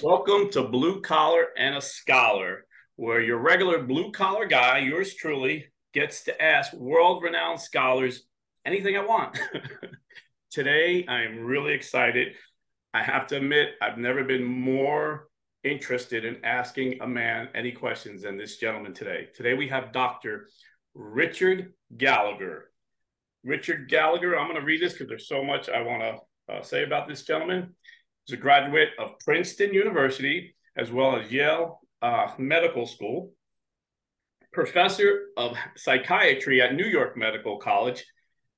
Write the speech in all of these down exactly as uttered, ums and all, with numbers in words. Welcome to Blue Collar and a Scholar, where your regular blue collar guy, yours truly, gets to ask world-renowned scholars anything I want. Today, I'm really excited. I have to admit, I've never been more interested in asking a man any questions than this gentleman today. Today, we have Doctor Richard Gallagher. Richard Gallagher, I'm going to read this because there's so much I want to uh, say about this gentleman. He's a graduate of Princeton University, as well as Yale uh, Medical School, professor of psychiatry at New York Medical College,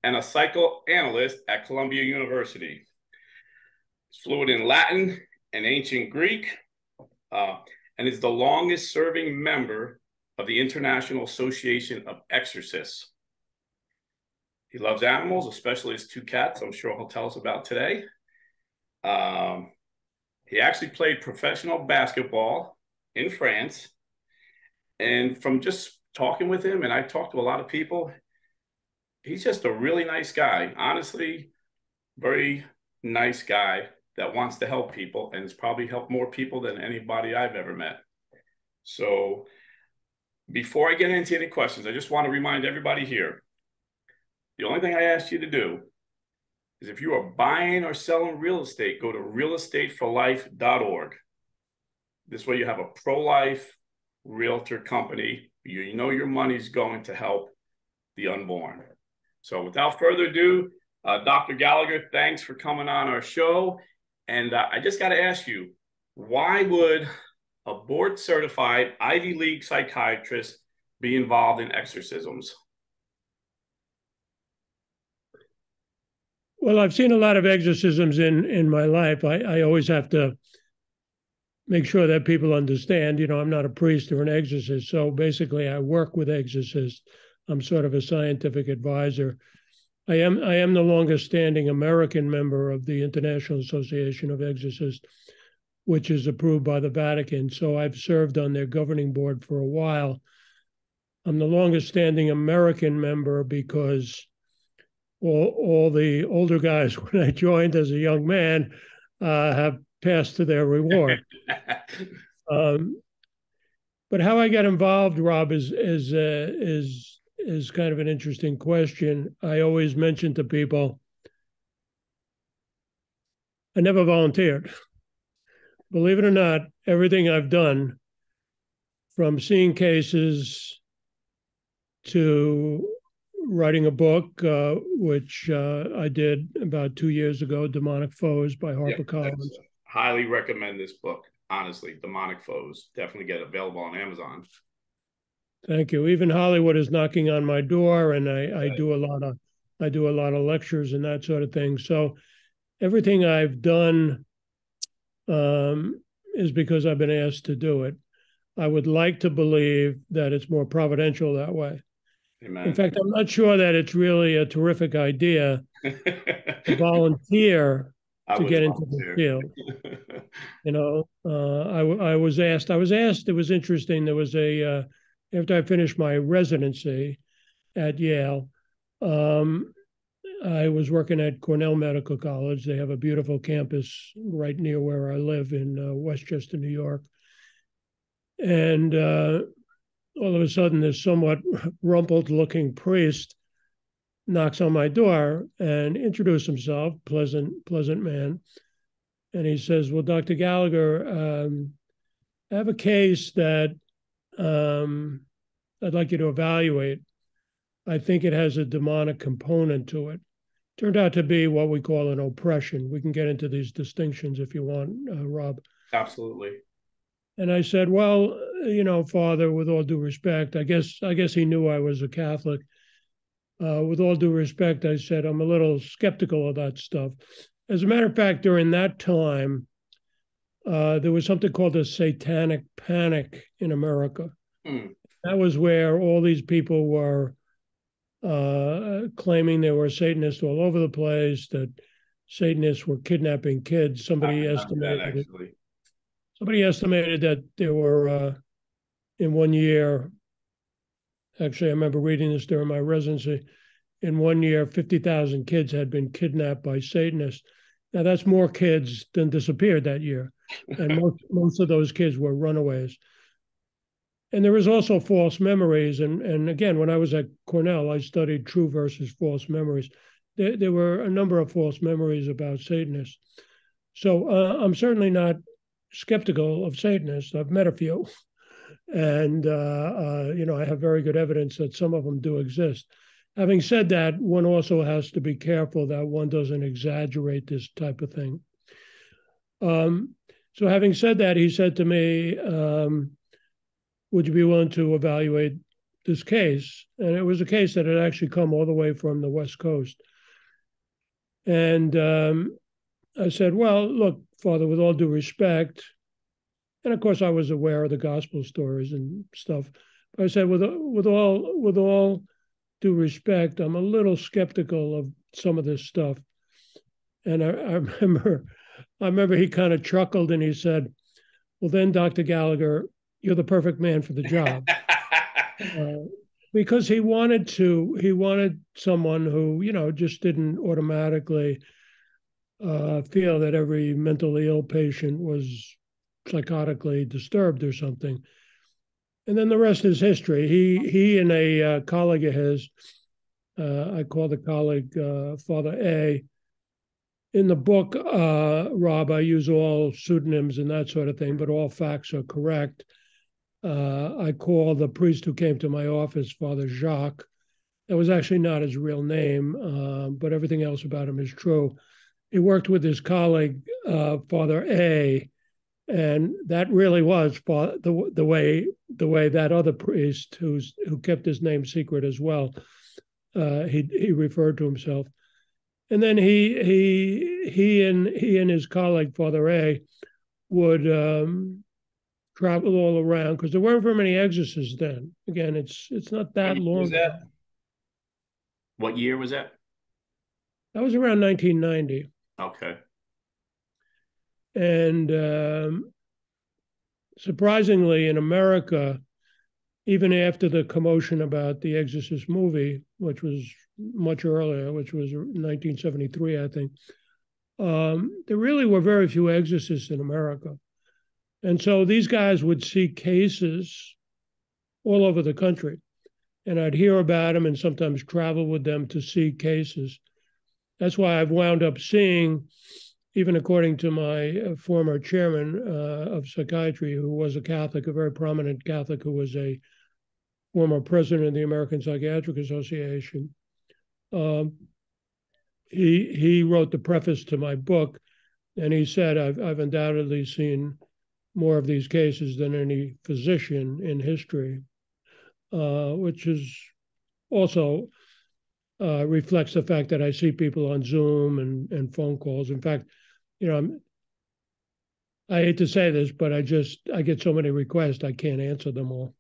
and a psychoanalyst at Columbia University. He's fluent in Latin and ancient Greek, uh, and is the longest serving member of the International Association of Exorcists. He loves animals, especially his two cats, I'm sure he'll tell us about today. Um, he actually played professional basketball in France, and from just talking with him, and I talked to a lot of people, he's just a really nice guy, honestly, very nice guy that wants to help people, and has probably helped more people than anybody I've ever met. So before I get into any questions, I just want to remind everybody here, the only thing I asked you to do is if you are buying or selling real estate, go to real estate for life dot org. This way you have a pro-life realtor company. You know your money's going to help the unborn. So without further ado, uh, Doctor Gallagher, thanks for coming on our show. And uh, I just got to ask you, why would a board-certified Ivy League psychiatrist be involved in exorcisms? Well, I've seen a lot of exorcisms in, in my life. I, I always have to make sure that people understand, you know, I'm not a priest or an exorcist. So basically I work with exorcists. I'm sort of a scientific advisor. I am, I am the longest standing American member of the International Association of Exorcists, which is approved by the Vatican. So I've served on their governing board for a while. I'm the longest standing American member because All, all the older guys, when I joined as a young man, uh, have passed to their reward. um, but how I got involved, Rob, is is uh, is is kind of an interesting question. I always mention to people, I never volunteered. Believe it or not, everything I've done, from seeing cases to writing a book, uh, which uh, I did about two years ago, Demonic Foes by HarperCollins. Yeah, highly recommend this book, honestly, Demonic Foes. Definitely get it available on Amazon. Thank you. Even Hollywood is knocking on my door, and I, right. I do a lot of I do a lot of lectures and that sort of thing. So everything I've done um, is because I've been asked to do it. I would like to believe that it's more providential that way. Amen. In fact, I'm not sure that it's really a terrific idea to volunteer I to get volunteer. into the field. You know, uh, I, I was asked, I was asked, it was interesting. There was a, uh, after I finished my residency at Yale, um, I was working at Cornell Medical College. They have a beautiful campus right near where I live in uh, Westchester, New York. And, uh, all of a sudden, this somewhat rumpled-looking priest knocks on my door and introduces himself, pleasant, pleasant man. And he says, well, Doctor Gallagher, um, I have a case that um, I'd like you to evaluate. I think it has a demonic component to it. Turned out to be what we call an oppression. We can get into these distinctions if you want, uh, Rob. Absolutely. And I said, well, you know, Father, with all due respect, I guess I guess he knew I was a Catholic. Uh, with all due respect, I said, I'm a little skeptical of that stuff. As a matter of fact, during that time, uh, there was something called the Satanic Panic in America. Mm. That was where all these people were uh, claiming they were Satanists all over the place, that Satanists were kidnapping kids. Somebody estimated it. Somebody estimated that there were, uh, in one year, actually I remember reading this during my residency, in one year, fifty thousand kids had been kidnapped by Satanists. Now, that's more kids than disappeared that year. And most, most of those kids were runaways. And there was also false memories. And, and again, when I was at Cornell, I studied true versus false memories. There, there were a number of false memories about Satanists. So uh, I'm certainly not skeptical of Satanists. I've met a few. And, uh, uh, you know, I have very good evidence that some of them do exist. Having said that, one also has to be careful that one doesn't exaggerate this type of thing. Um, so having said that, he said to me, um, would you be willing to evaluate this case? And it was a case that had actually come all the way from the West Coast. And um, I said, well, look, Father, with all due respect, and of course I was aware of the gospel stories and stuff, but I said, with, with all, with all due respect, I'm a little skeptical of some of this stuff. And I, I remember, I remember he kind of chuckled and he said, well, then, Doctor Gallagher, you're the perfect man for the job. uh, because he wanted to, he wanted someone who, you know, just didn't automatically uh, feel that every mentally ill patient was psychotically disturbed or something. And then the rest is history. He he and a uh, colleague of his, uh, I call the colleague uh, Father A. In the book, uh, Rob, I use all pseudonyms and that sort of thing, but all facts are correct. Uh, I call the priest who came to my office Father Jacques. That was actually not his real name, uh, but everything else about him is true. He worked with his colleague, uh, Father A. And that really was the the way the way that other priest, who's who kept his name secret as well, uh, he he referred to himself. And then he he he and he and his colleague Father A would um, travel all around because there weren't very many exorcists then. Again, it's it's not that long. Was that, what year was that? That was around nineteen ninety. Okay. And um, surprisingly, in America, even after the commotion about the Exorcist movie, which was much earlier, which was nineteen seventy-three, I think, um, there really were very few exorcists in America. And so these guys would see cases all over the country. And I'd hear about them and sometimes travel with them to see cases. That's why I've wound up seeing, even according to my former chairman uh, of psychiatry, who was a Catholic, a very prominent Catholic, who was a former president of the American Psychiatric Association, um, he he wrote the preface to my book, and he said, I've, I've undoubtedly seen more of these cases than any physician in history, uh, which is also uh, reflects the fact that I see people on Zoom and, and phone calls. In fact, you know, I'm, I hate to say this, but I just, I get so many requests, I can't answer them all.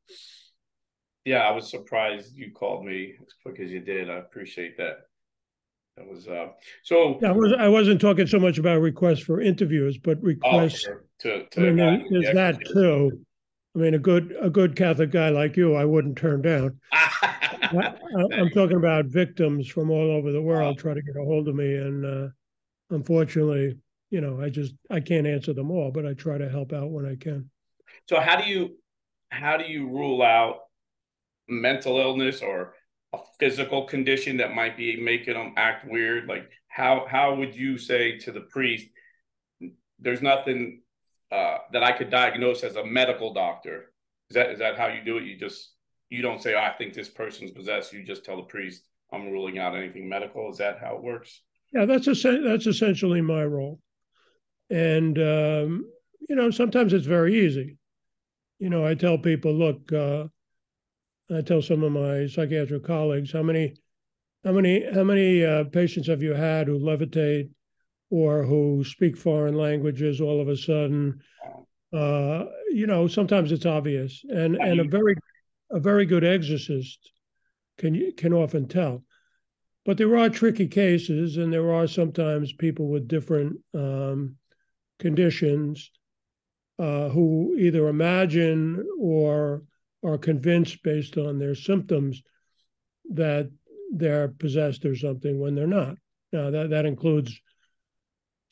Yeah, I was surprised you called me as quick as you did. I appreciate that. That was, uh, so. Yeah, I, was, I wasn't talking so much about requests for interviews, but requests. Oh, to, to I mean, there's the that too. I mean, a good, a good Catholic guy like you, I wouldn't turn down. I, I'm talking about victims from all over the world trying to get a hold of me. And uh, unfortunately, you know, I just, I can't answer them all, but I try to help out when I can. So how do you, how do you rule out mental illness or a physical condition that might be making them act weird? Like how, how would you say to the priest, there's nothing uh, that I could diagnose as a medical doctor? Is that, is that how you do it? You just, you don't say, oh, I think this person's possessed. You just tell the priest, I'm ruling out anything medical. Is that how it works? Yeah, that's that's essentially my role. And, um, you know, sometimes it's very easy. You know, I tell people, look, uh, I tell some of my psychiatric colleagues, how many how many, how many uh, patients have you had who levitate or who speak foreign languages all of a sudden? Uh, you know, sometimes it's obvious. And, and a very... A very good exorcist can can often tell, but there are tricky cases, and there are sometimes people with different um, conditions uh, who either imagine or are convinced based on their symptoms that they're possessed or something when they're not. Now that that includes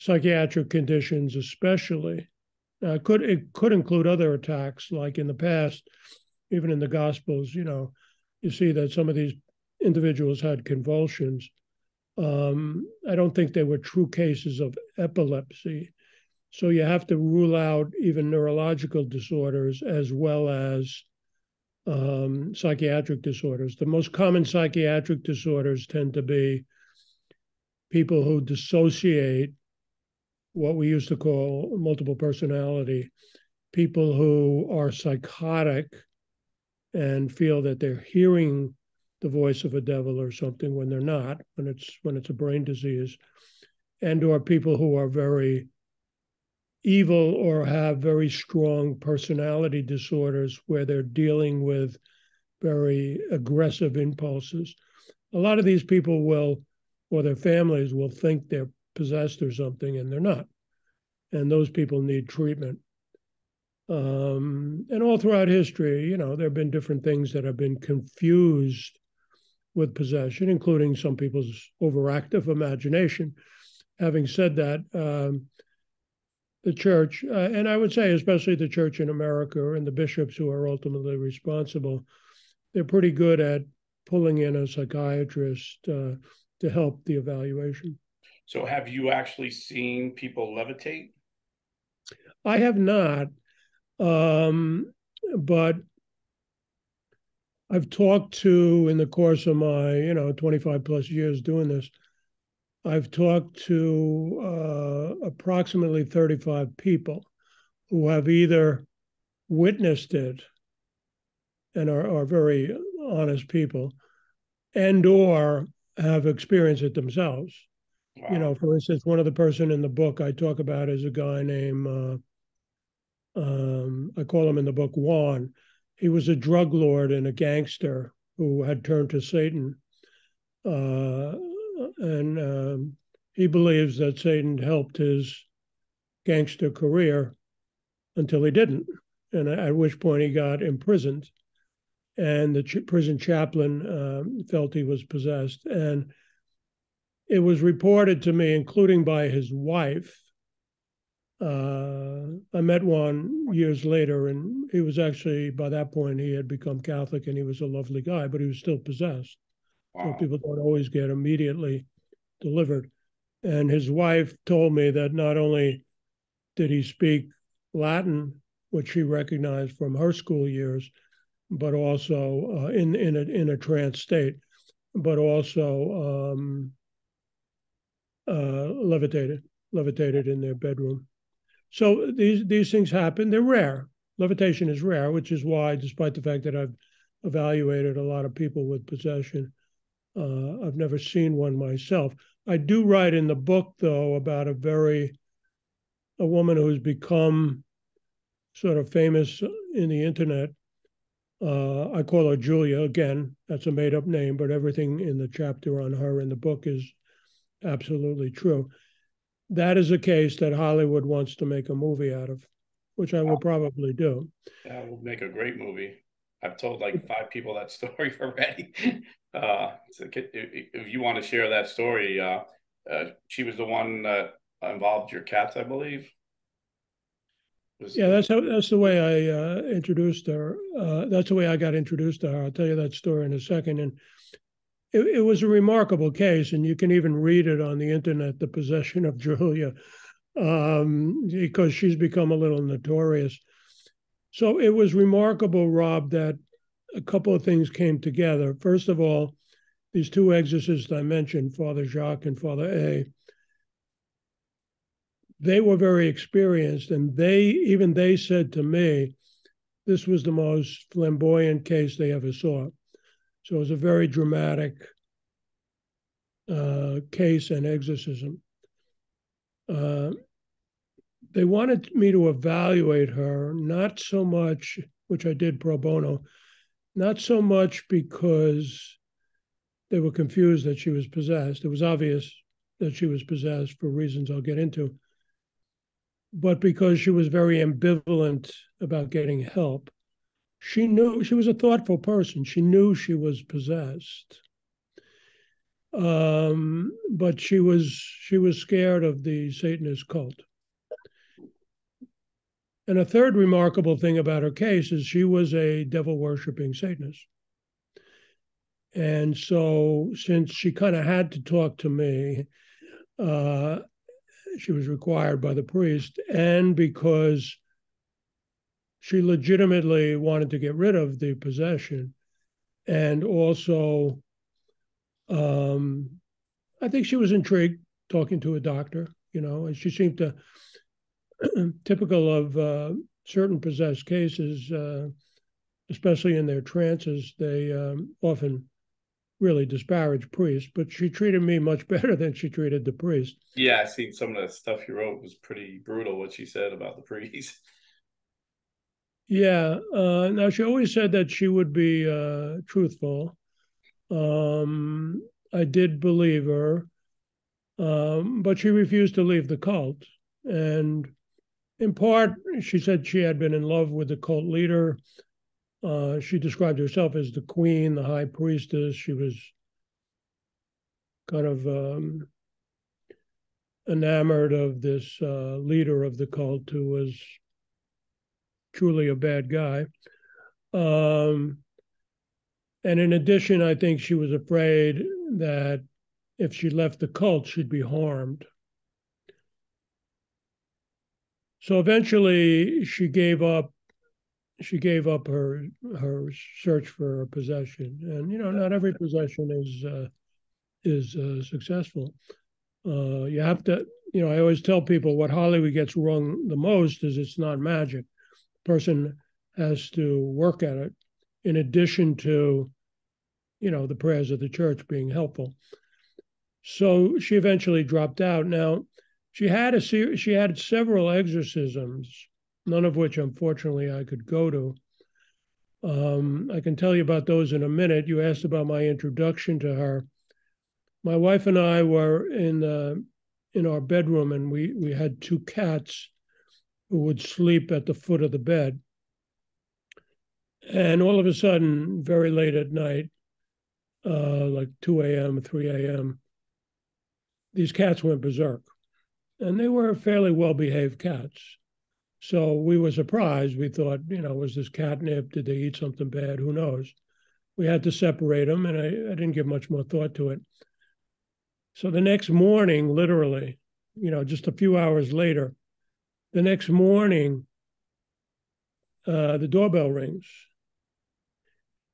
psychiatric conditions especially. Uh, could, it could include other attacks, like in the past, even in the Gospels, you know, you see that some of these individuals had convulsions. Um, I don't think they were true cases of epilepsy. So you have to rule out even neurological disorders as well as um, psychiatric disorders. The most common psychiatric disorders tend to be people who dissociate, what we used to call multiple personality, people who are psychotic and feel that they're hearing the voice of a devil or something when they're not, when it's when it's a brain disease, and or people who are very evil or have very strong personality disorders where they're dealing with very aggressive impulses. A lot of these people will, or their families will think they're possessed or something, and they're not. And those people need treatment. Um, and all throughout history, you know, there have been different things that have been confused with possession, including some people's overactive imagination. Having said that, um, the church, uh, and I would say especially the church in America and the bishops who are ultimately responsible, they're pretty good at pulling in a psychiatrist uh, to help the evaluation. So have you actually seen people levitate? I have not, um, but I've talked to, in the course of my, you know, twenty-five plus years doing this, I've talked to uh, approximately thirty-five people who have either witnessed it and are, are very honest people, and or have experienced it themselves. Wow. You know, for instance, one of the person in the book I talk about is a guy named, uh, um, I call him in the book, Juan. He was a drug lord and a gangster who had turned to Satan. Uh, and um, he believes that Satan helped his gangster career until he didn't, and at which point he got imprisoned. And the ch- prison chaplain um, felt he was possessed. And it was reported to me, including by his wife. Uh, I met Juan years later, and he was actually, by that point, he had become Catholic, and he was a lovely guy, but he was still possessed. Wow. So people don't always get immediately delivered. And his wife told me that not only did he speak Latin, which she recognized from her school years, but also uh, in, in, a, in a trance state, but also... Um, Uh, levitated, levitated in their bedroom. So these these things happen. They're rare. Levitation is rare, which is why, despite the fact that I've evaluated a lot of people with possession, uh, I've never seen one myself. I do write in the book, though, about a very, a woman who's become sort of famous in the internet. Uh, I call her Julia. Again, that's a made-up name, but everything in the chapter on her in the book is absolutely true. That is a case that Hollywood wants to make a movie out of, which I will probably do. That will make a great movie. I've told like five people that story already. Uh, so if you want to share that story, uh, uh, she was the one that involved your cats, I believe. Was... Yeah, that's how, that's the way I uh, introduced her. Uh, that's the way I got introduced to her. I'll tell you that story in a second. And It, it was a remarkable case, and you can even read it on the internet, The Possession of Julia, um, because she's become a little notorious. So it was remarkable, Rob, that a couple of things came together. First of all, these two exorcists I mentioned, Father Jacques and Father A, they were very experienced, and they even they said to me, this was the most flamboyant case they ever saw. So it was a very dramatic uh, case and exorcism. Uh, they wanted me to evaluate her, not so much, which I did pro bono, not so much because they were confused that she was possessed. It was obvious that she was possessed for reasons I'll get into, but because she was very ambivalent about getting help. She knew she was a thoughtful person. She knew she was possessed. Um, but she was she was scared of the Satanist cult. And a third remarkable thing about her case is she was a devil-worshipping Satanist. And so since she kind of had to talk to me, uh, she was required by the priest, and because she legitimately wanted to get rid of the possession. And also, um, I think she was intrigued talking to a doctor, you know, and she seemed to, typical of uh, certain possessed cases, uh, especially in their trances, they um, often really disparage priests, but she treated me much better than she treated the priest. Yeah, I seen some of the stuff you wrote was pretty brutal, what she said about the priest. Yeah. Uh, now, she always said that she would be uh, truthful. Um, I did believe her, um, but she refused to leave the cult. And in part, she said she had been in love with the cult leader. Uh, she described herself as the queen, the high priestess. She was kind of um, enamored of this uh, leader of the cult who was truly a bad guy. Um, and in addition, I think she was afraid that if she left the cult, she'd be harmed. So eventually she gave up she gave up her her search for her possession. And you know, not every possession is uh, is uh, successful. Uh, you have to, you know, I always tell people what Hollywood gets wrong the most is it's not magic. Person has to work at it in addition to, you know, the prayers of the church being helpful. So she eventually dropped out. Now, she had a ser- she had several exorcisms, none of which, unfortunately, I could go to. Um, I can tell you about those in a minute. You asked about my introduction to her. My wife and I were in the, in our bedroom, and we, we had two cats who would sleep at the foot of the bed. And all of a sudden, very late at night, uh, like two a.m., three a.m., these cats went berserk. And they were fairly well-behaved cats. So we were surprised. We thought, you know, was this catnip? Did they eat something bad? Who knows? We had to separate them, and I, I didn't give much more thought to it. So the next morning, literally, you know, just a few hours later, the next morning, uh, the doorbell rings.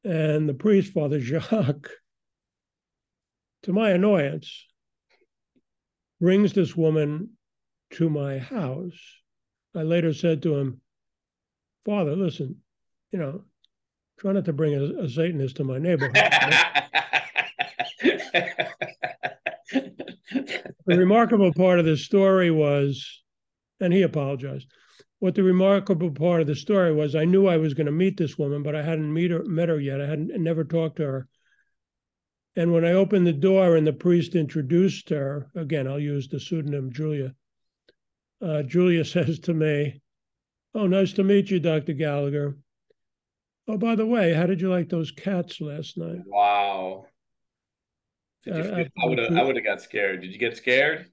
And the priest, Father Jacques, to my annoyance, brings this woman to my house. I later said to him, Father, listen, you know, try not to bring a, a Satanist to my neighborhood. The remarkable part of this story was, and he apologized. What the remarkable part of the story was, I knew I was going to meet this woman, but I hadn't meet her, met her yet. I hadn't never talked to her. And when I opened the door and the priest introduced her, again, I'll use the pseudonym Julia, uh, Julia says to me, oh, nice to meet you, Doctor Gallagher. Oh, by the way, how did you like those cats last night? Wow. Did you uh, I would have I would have got scared. Did you get scared?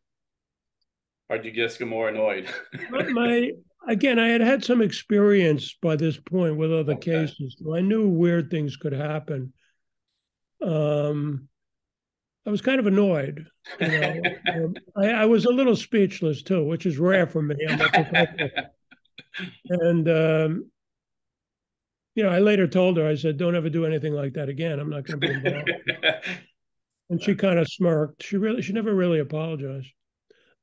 Or did you just get more annoyed? my, again, I had had some experience by this point with other okay. cases. So I knew weird things could happen. Um, I was kind of annoyed. You know? I, I was a little speechless too, which is rare for me. I'm a and um, you know, I later told her, I said, "Don't ever do anything like that again. I'm not going to be involved." And she kind of smirked. She really, she never really apologized.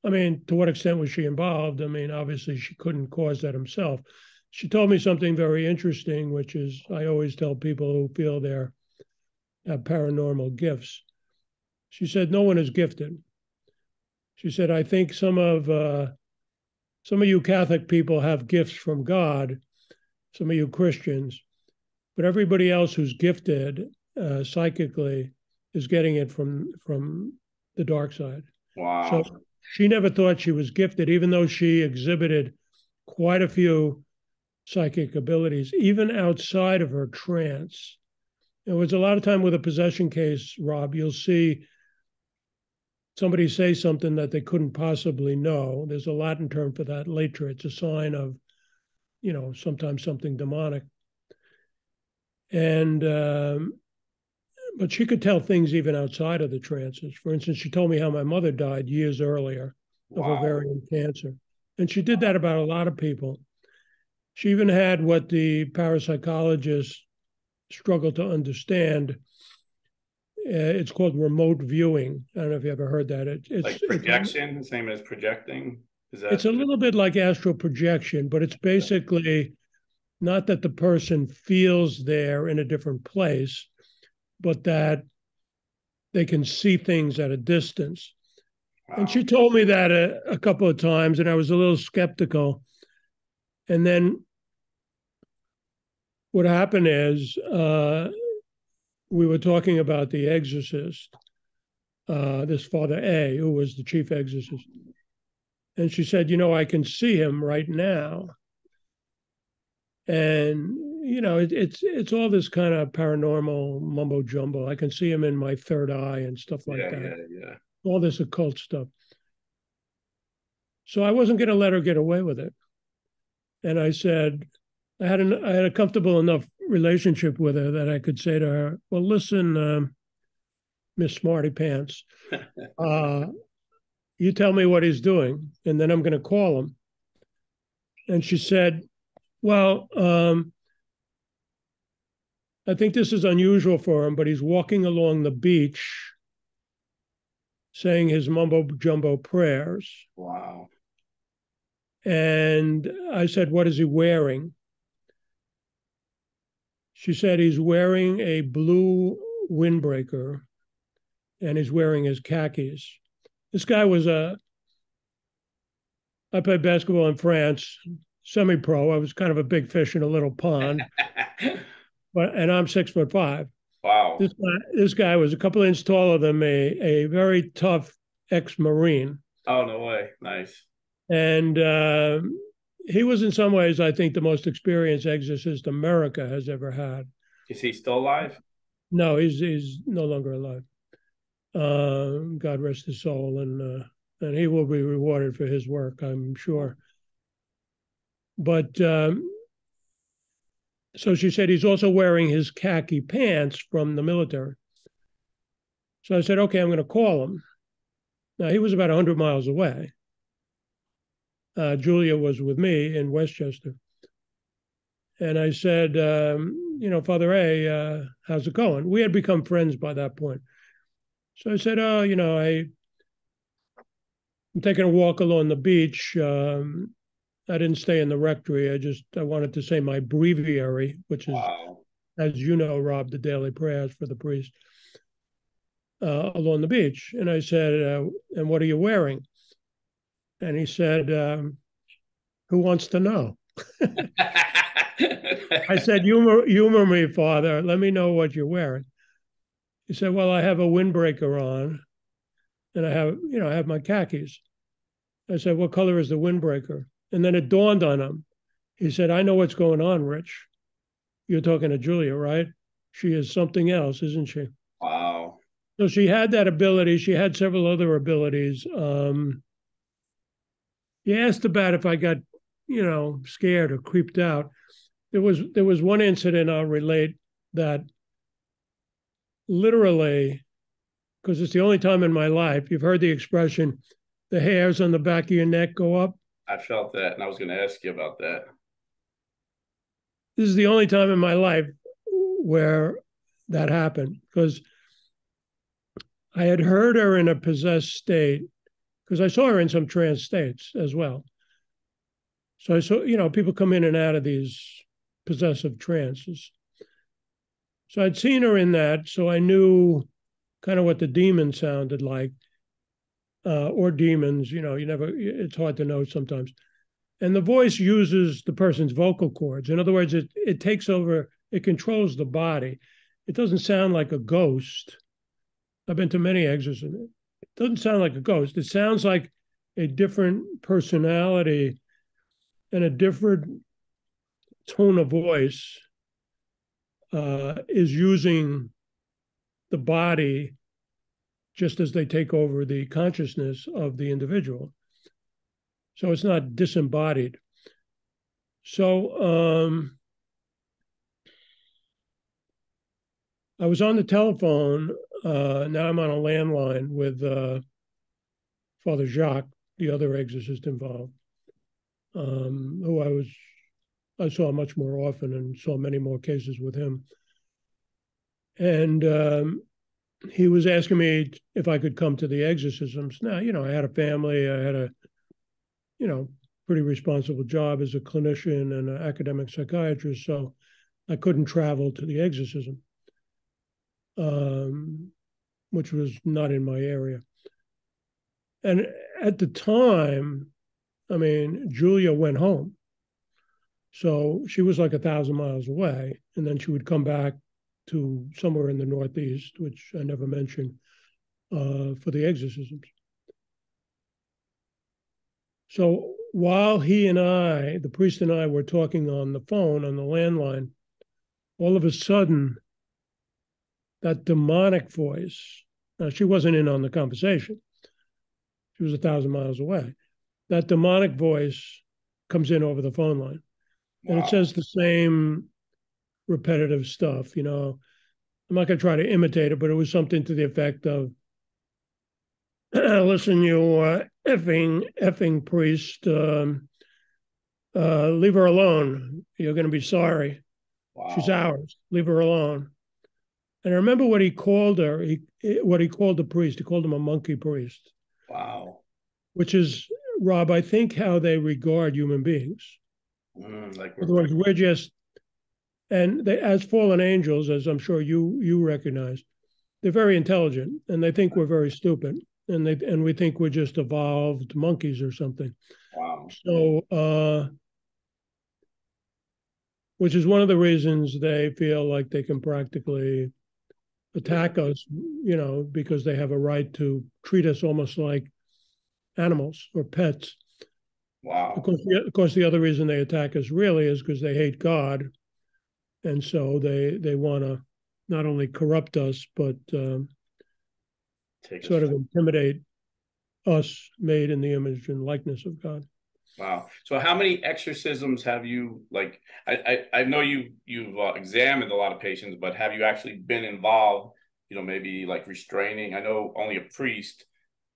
I mean, to what extent was she involved? I mean, obviously, she couldn't cause that herself. She told me something very interesting, which is I always tell people who feel they're have paranormal gifts. She said, no one is gifted. She said, I think some of uh, some of you Catholic people have gifts from God, some of you Christians, but everybody else who's gifted uh, psychically is getting it from, from the dark side. Wow. So she never thought she was gifted, even though she exhibited quite a few psychic abilities, even outside of her trance. It was a lot of time with a possession case, Rob, you'll see somebody say something that they couldn't possibly know. There's a Latin term for that, later. It's a sign of, you know, sometimes something demonic. And, um, but she could tell things even outside of the trances. For instance, she told me how my mother died years earlier of wow. ovarian cancer. And she did that about a lot of people. She even had what the parapsychologists struggle to understand. Uh, it's called remote viewing. I don't know if you ever heard that. It, it's like projection, it's, the same as projecting. Is that it's a little bit like astral projection, but it's basically not that the person feels they're in a different place, but that they can see things at a distance. Wow. And she told me that a, a couple of times, and I was a little skeptical. And then what happened is uh, we were talking about the exorcist, uh, this Father A, who was the chief exorcist. And she said, you know, I can see him right now. And, you know, it, it's it's all this kind of paranormal mumbo jumbo. I can see him in my third eye and stuff like yeah, that. Yeah, yeah. All this occult stuff. So I wasn't going to let her get away with it. And I said, I had, an, I had a comfortable enough relationship with her that I could say to her, well, listen, um, Miss Smarty Pants, uh, you tell me what he's doing, and then I'm going to call him. And she said, well, um, I think this is unusual for him, but he's walking along the beach saying his mumbo-jumbo prayers. Wow. And I said, what is he wearing? She said, he's wearing a blue windbreaker and he's wearing his khakis. This guy was a, I played basketball in France, semi-pro. I was kind of a big fish in a little pond, but and I'm six foot five. Wow. This guy, this guy was a couple of inches taller than me, a very tough ex-Marine. Oh, no way. Nice. And uh, he was, in some ways, I think, the most experienced exorcist America has ever had. Is he still alive? No, he's he's no longer alive. Uh, God rest his soul, and uh, and he will be rewarded for his work, I'm sure. But um, so she said he's also wearing his khaki pants from the military. So I said, okay, I'm going to call him. Now, he was about one hundred miles away. Uh, Julia was with me in Westchester. And I said, um, you know, Father A, uh, how's it going? We had become friends by that point. So I said, oh, you know, I, I'm taking a walk along the beach. Um, I didn't stay in the rectory. I just, I wanted to say my breviary, which is, wow. as you know, Rob, the daily prayers for the priest, uh, along the beach. And I said, uh, and what are you wearing? And he said, um, who wants to know? I said, humor, humor me, Father. Let me know what you're wearing. He said, well, I have a windbreaker on, and I have, you know, I have my khakis. I said, what color is the windbreaker? And then it dawned on him. He said, I know what's going on, Rich. You're talking to Julia, right? She is something else, isn't she? Wow. So she had that ability. She had several other abilities. Um, He asked about if I got, you know, scared or creeped out. There was there was one incident I'll relate that literally, because it's the only time in my life, you've heard the expression, the hairs on the back of your neck go up. I felt that, and I was going to ask you about that. This is the only time in my life where that happened, because I had heard her in a possessed state. Because I saw her in some trance states as well. So I saw, you know, people come in and out of these possessive trances. So I'd seen her in that, so I knew kind of what the demon sounded like, uh, or demons, you know, you never, it's hard to know sometimes. And the voice uses the person's vocal cords. In other words, it, it takes over, it controls the body. It doesn't sound like a ghost. I've been to many exorcisms. Doesn't sound like a ghost. It sounds like a different personality and a different tone of voice uh, is using the body just as they take over the consciousness of the individual. So it's not disembodied. So um, I was on the telephone. Uh, now I'm on a landline with uh, Father Jacques, the other exorcist involved, um, who I was I saw much more often and saw many more cases with him. And um, he was asking me if I could come to the exorcisms. Now, you know, I had a family. I had a, you know, pretty responsible job as a clinician and an academic psychiatrist, so I couldn't travel to the exorcism, um, which was not in my area. And at the time, I mean, Julia went home. So she was like a thousand miles away, and then she would come back to somewhere in the Northeast, which I never mentioned, uh, for the exorcisms. So while he and I, the priest and I, were talking on the phone, on the landline, all of a sudden, that demonic voice, now she wasn't in on the conversation, she was a thousand miles away, that demonic voice comes in over the phone line. Wow. And it says the same repetitive stuff, you know. I'm not going to try to imitate it, but it was something to the effect of, listen, you uh, effing, effing priest, um, uh, leave her alone. You're going to be sorry. Wow. She's ours. Leave her alone. And I remember what he called her, he, what he called the priest. He called him a monkey priest. Wow. Which is, Rob, I think how they regard human beings. Mm, like we're, In other words, we're just, and they, as fallen angels, as I'm sure you you recognize, they're very intelligent, and they think we're very stupid, and they and we think we're just evolved monkeys or something. Wow. So, uh, which is one of the reasons they feel like they can practically attack us, you know, because they have a right to treat us almost like animals or pets. Wow. Of course, the, of course, the other reason they attack us really is because they hate God. And so they, they want to not only corrupt us, but um, Take sort of time. intimidate us, made in the image and likeness of God. Wow. So how many exorcisms have you, like, I, I, I know you, you've uh, examined a lot of patients, but have you actually been involved, you know, maybe like restraining? I know only a priest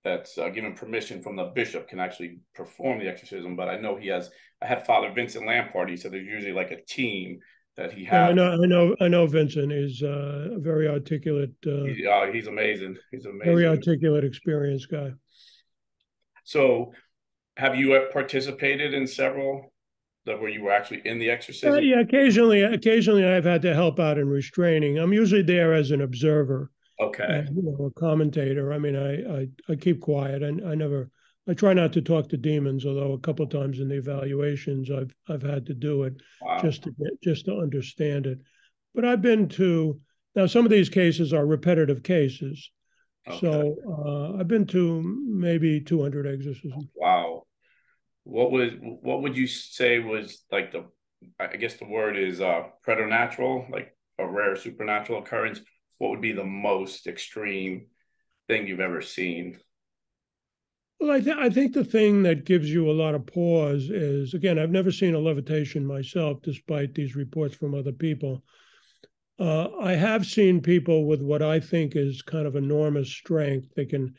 that's uh, given permission from the bishop can actually perform the exorcism. But I know he has, I had Father Vincent Lampert, he said there's usually like a team that he has. Yeah, I know, I know, I know Vincent is uh, a very articulate. Uh, he, uh, he's amazing. He's amazing. Very articulate, experienced guy. So have you participated in several that where you were actually in the exorcism? Uh, yeah, occasionally, occasionally I've had to help out in restraining. I'm usually there as an observer. Okay. And, you know, a commentator. I mean, I, I, I keep quiet, and I, I never, I try not to talk to demons, although a couple of times in the evaluations I've, I've had to do it. Wow. just to get, just to understand it. But I've been to, now some of these cases are repetitive cases. Okay. So uh, I've been to maybe two hundred exorcisms. Wow. What was, what would you say was like the, I guess the word is uh, preternatural, like a rare supernatural occurrence? What would be the most extreme thing you've ever seen? Well, I, th I think the thing that gives you a lot of pause is, again, I've never seen a levitation myself, despite these reports from other people. Uh, I have seen people with what I think is kind of enormous strength. They can,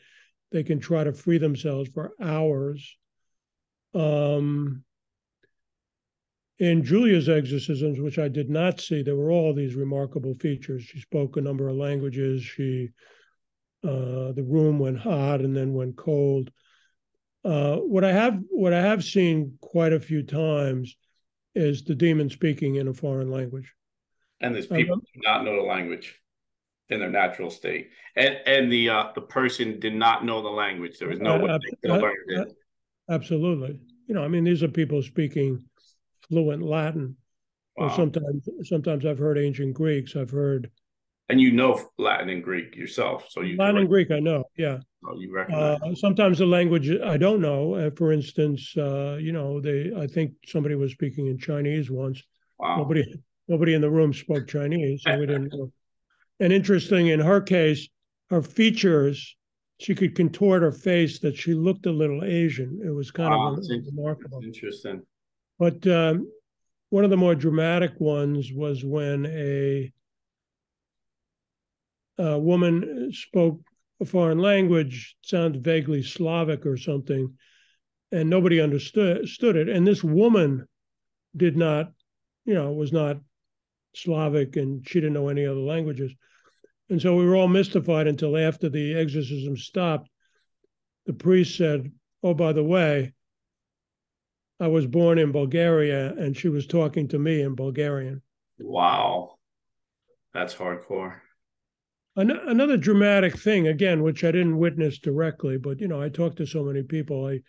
they can try to free themselves for hours. Um, In Julia's exorcisms, which I did not see, there were all these remarkable features. She spoke a number of languages. She, uh, the room went hot and then went cold. Uh, what I have, what I have seen quite a few times is the demon speaking in a foreign language. And these people um, do not know the language in their natural state, and and the uh, the person did not know the language. There was no I, way I, they could learn it. Absolutely, you know, I mean, these are people speaking fluent Latin. Wow. Or sometimes sometimes I've heard ancient Greeks. I've heard, and you know Latin and Greek yourself, so you Latin and Greek I know, yeah. So you recognize uh, sometimes the language I don't know. Uh, for instance, uh, you know, they I think somebody was speaking in Chinese once. Wow. Nobody nobody in the room spoke Chinese, so we didn't know. And interesting, in her case, her features she could contort her face that she looked a little Asian. It was kind wow, of remarkable. Interesting. But um, one of the more dramatic ones was when a, a woman spoke a foreign language, sounded vaguely Slavic or something, and nobody understood stood it. And this woman did not, you know, was not Slavic, and she didn't know any other languages. And so we were all mystified until after the exorcism stopped. The priest said, "Oh, by the way, I was born in Bulgaria, and she was talking to me in Bulgarian." Wow. That's hardcore. An another dramatic thing, again, which I didn't witness directly, but, you know, I talk to so many people. I,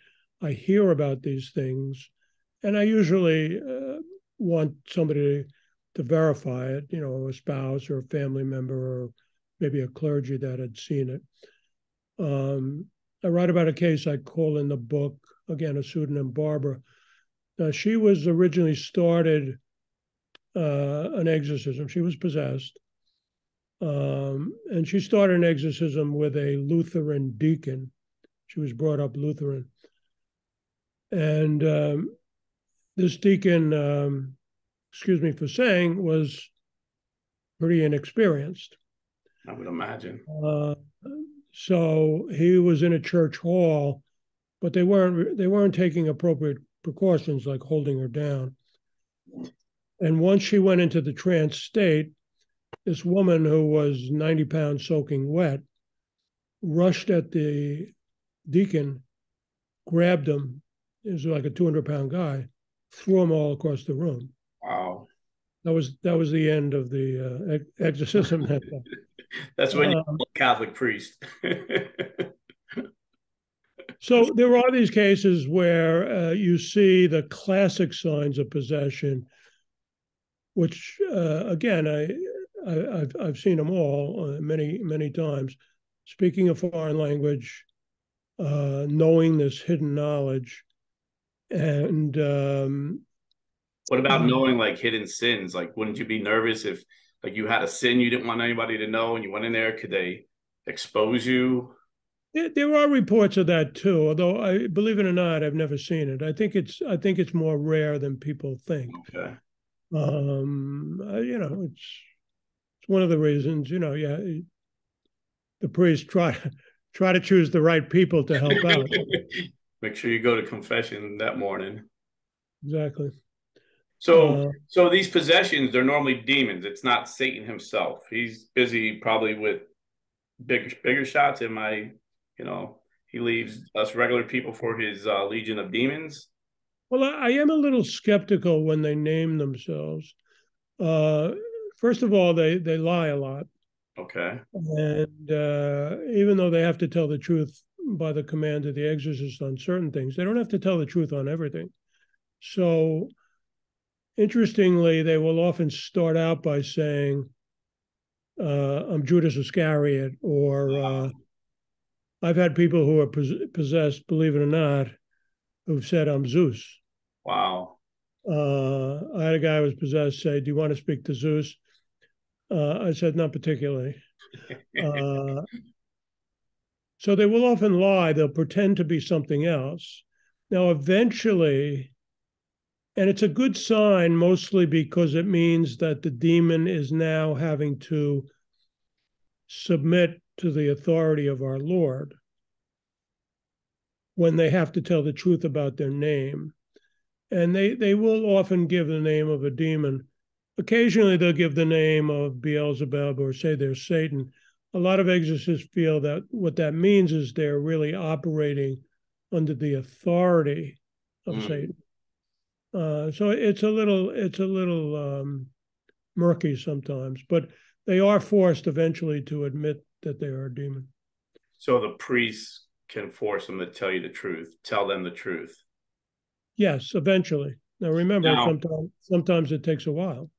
I hear about these things, and I usually uh, want somebody to, to verify it, you know, a spouse or a family member or maybe a clergy that had seen it. Um, I write about a case I call in the book, again, a pseudonym, Barbara. Now, she was originally started uh, an exorcism. She was possessed. Um, and she started an exorcism with a Lutheran deacon. She was brought up Lutheran. And um, this deacon, um, excuse me for saying, was pretty inexperienced. I would imagine. Uh, so he was in a church hall, but they weren't they weren't taking appropriate precautions, like holding her down. And once she went into the trance state, this woman who was ninety pounds soaking wet rushed at the deacon, grabbed him. He was like a two hundred pound guy, threw him all across the room. Wow, that was that was the end of the uh, exorcism. That's when um, you're a Catholic priest. So there are these cases where uh, you see the classic signs of possession, which uh, again I, I I've I've seen them all uh, many many times. Speaking a foreign language, uh, knowing this hidden knowledge, and um, what about knowing like hidden sins? Like, wouldn't you be nervous if like you had a sin you didn't want anybody to know and you went in there? Could they expose you? There, there are reports of that too, although I believe it or not, I've never seen it. I think it's I think it's more rare than people think. Okay. Um, I, you know, it's it's one of the reasons, you know, yeah, the priests try try to choose the right people to help out. Make sure you go to confession that morning. Exactly. So, uh, so these possessions, they're normally demons. It's not Satan himself. He's busy probably with bigger, bigger shots. Am I, you know, he leaves us regular people for his uh, legion of demons. Well, I, I am a little skeptical when they name themselves. Uh, first of all, they, they lie a lot. Okay. And uh, even though they have to tell the truth by the command of the exorcist on certain things, they don't have to tell the truth on everything. So... interestingly, they will often start out by saying, uh, I'm Judas Iscariot, or uh, I've had people who are possessed, believe it or not, who've said, I'm Zeus. Wow. Uh, I had a guy who was possessed say, do you want to speak to Zeus? Uh, I said, not particularly. uh, so they will often lie. They'll pretend to be something else. Now, eventually... and it's a good sign, mostly because it means that the demon is now having to submit to the authority of our Lord when they have to tell the truth about their name. And they, they will often give the name of a demon. Occasionally, they'll give the name of Beelzebub or say they're Satan. A lot of exorcists feel that what that means is they're really operating under the authority of mm. Satan. Uh, so it's a little, it's a little um, murky sometimes, but they are forced eventually to admit that they are a demon. So the priests can force them to tell you the truth, tell them the truth. Yes, eventually. Now remember, now, sometimes, sometimes it takes a while.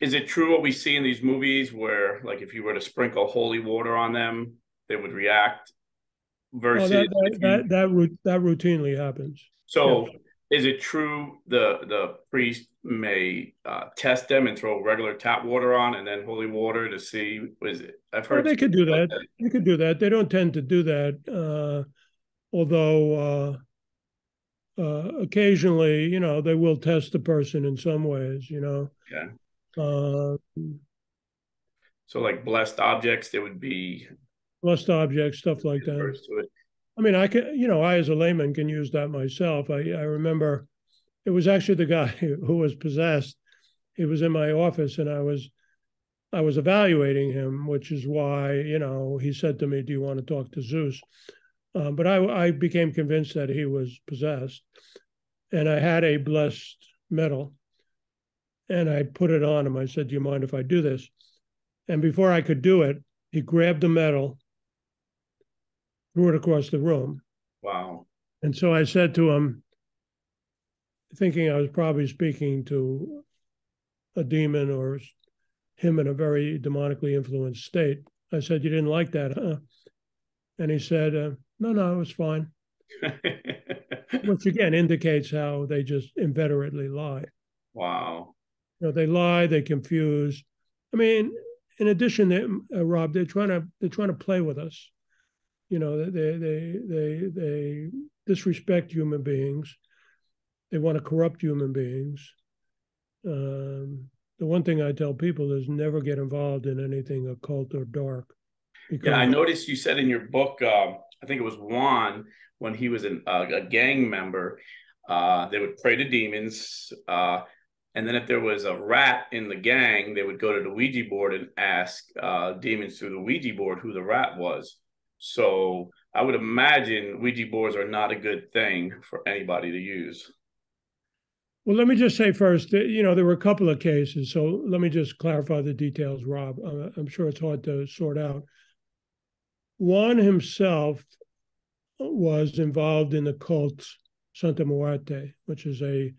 Is it true what we see in these movies where, like, if you were to sprinkle holy water on them, they would react? Versus oh, that, that, you... that, that, that routinely happens. So. Yes. Is it true the the priest may uh, test them and throw regular tap water on and then holy water to see. Is it? I've heard well, they could do that. that. They could do that. They don't tend to do that, uh, although uh, uh, occasionally, you know, they will test the person in some ways. You know. Yeah. Uh, so, like blessed objects, there would be blessed objects, stuff like that. I mean, I can, you know, I as a layman can use that myself. I I remember. It was actually the guy who was possessed. He was in my office, and I was, I was evaluating him, which is why, you know, he said to me, "Do you want to talk to Zeus?" Uh, but I, I became convinced that he was possessed, and I had a blessed medal, and I put it on him. I said, "Do you mind if I do this?" And before I could do it, he grabbed the medal, threw it across the room. Wow! And so I said to him, thinking I was probably speaking to a demon or him in a very demonically influenced state, I said, "You didn't like that, huh?" And he said, uh, no, no, it was fine. Which again indicates how they just inveterately lie. Wow. You know, they lie, they confuse. I mean, in addition, they, uh, Rob, they're trying to they're trying to play with us. You know, they they they they disrespect human beings. They want to corrupt human beings. Um, the one thing I tell people is never get involved in anything occult or dark. Yeah, I noticed you said in your book, uh, I think it was Juan, when he was an, uh, a gang member, uh, they would pray to demons. Uh, and then if there was a rat in the gang, they would go to the Ouija board and ask uh, demons through the Ouija board who the rat was. So I would imagine Ouija boards are not a good thing for anybody to use. Well, let me just say first, you know, there were a couple of cases, so let me just clarify the details, Rob. I'm sure it's hard to sort out. Juan himself was involved in the cult Santa Muerte, which is a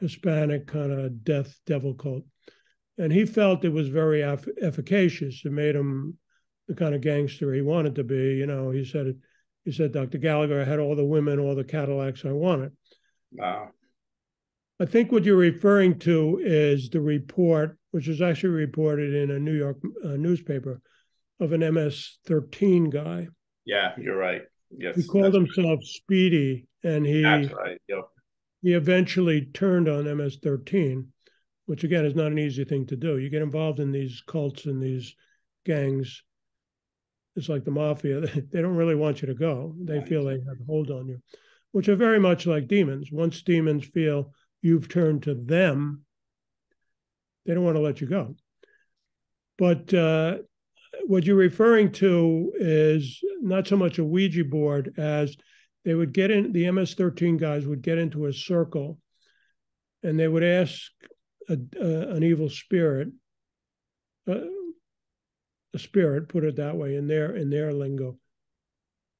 Hispanic kind of death devil cult. And he felt it was very efficacious. It made him the kind of gangster he wanted to be. You know, he said, he said, Doctor Gallagher, I had all the women, all the Cadillacs I wanted. Wow. I think what you're referring to is the report, which was actually reported in a New York uh, newspaper, of an M S thirteen guy. Yeah, you're right. Yes, he called himself Speedy, and he that's right. Yep. He eventually turned on M S thirteen, which again is not an easy thing to do. You get involved in these cults and these gangs. It's like the mafia; they don't really want you to go. They right. feel they have a hold on you, which are very much like demons. Once demons feel you've turned to them, they don't want to let you go. But uh, what you're referring to is not so much a Ouija board as they would get in, the M S thirteen guys would get into a circle and they would ask a, uh, an evil spirit, uh, a spirit, put it that way, in their, in their lingo,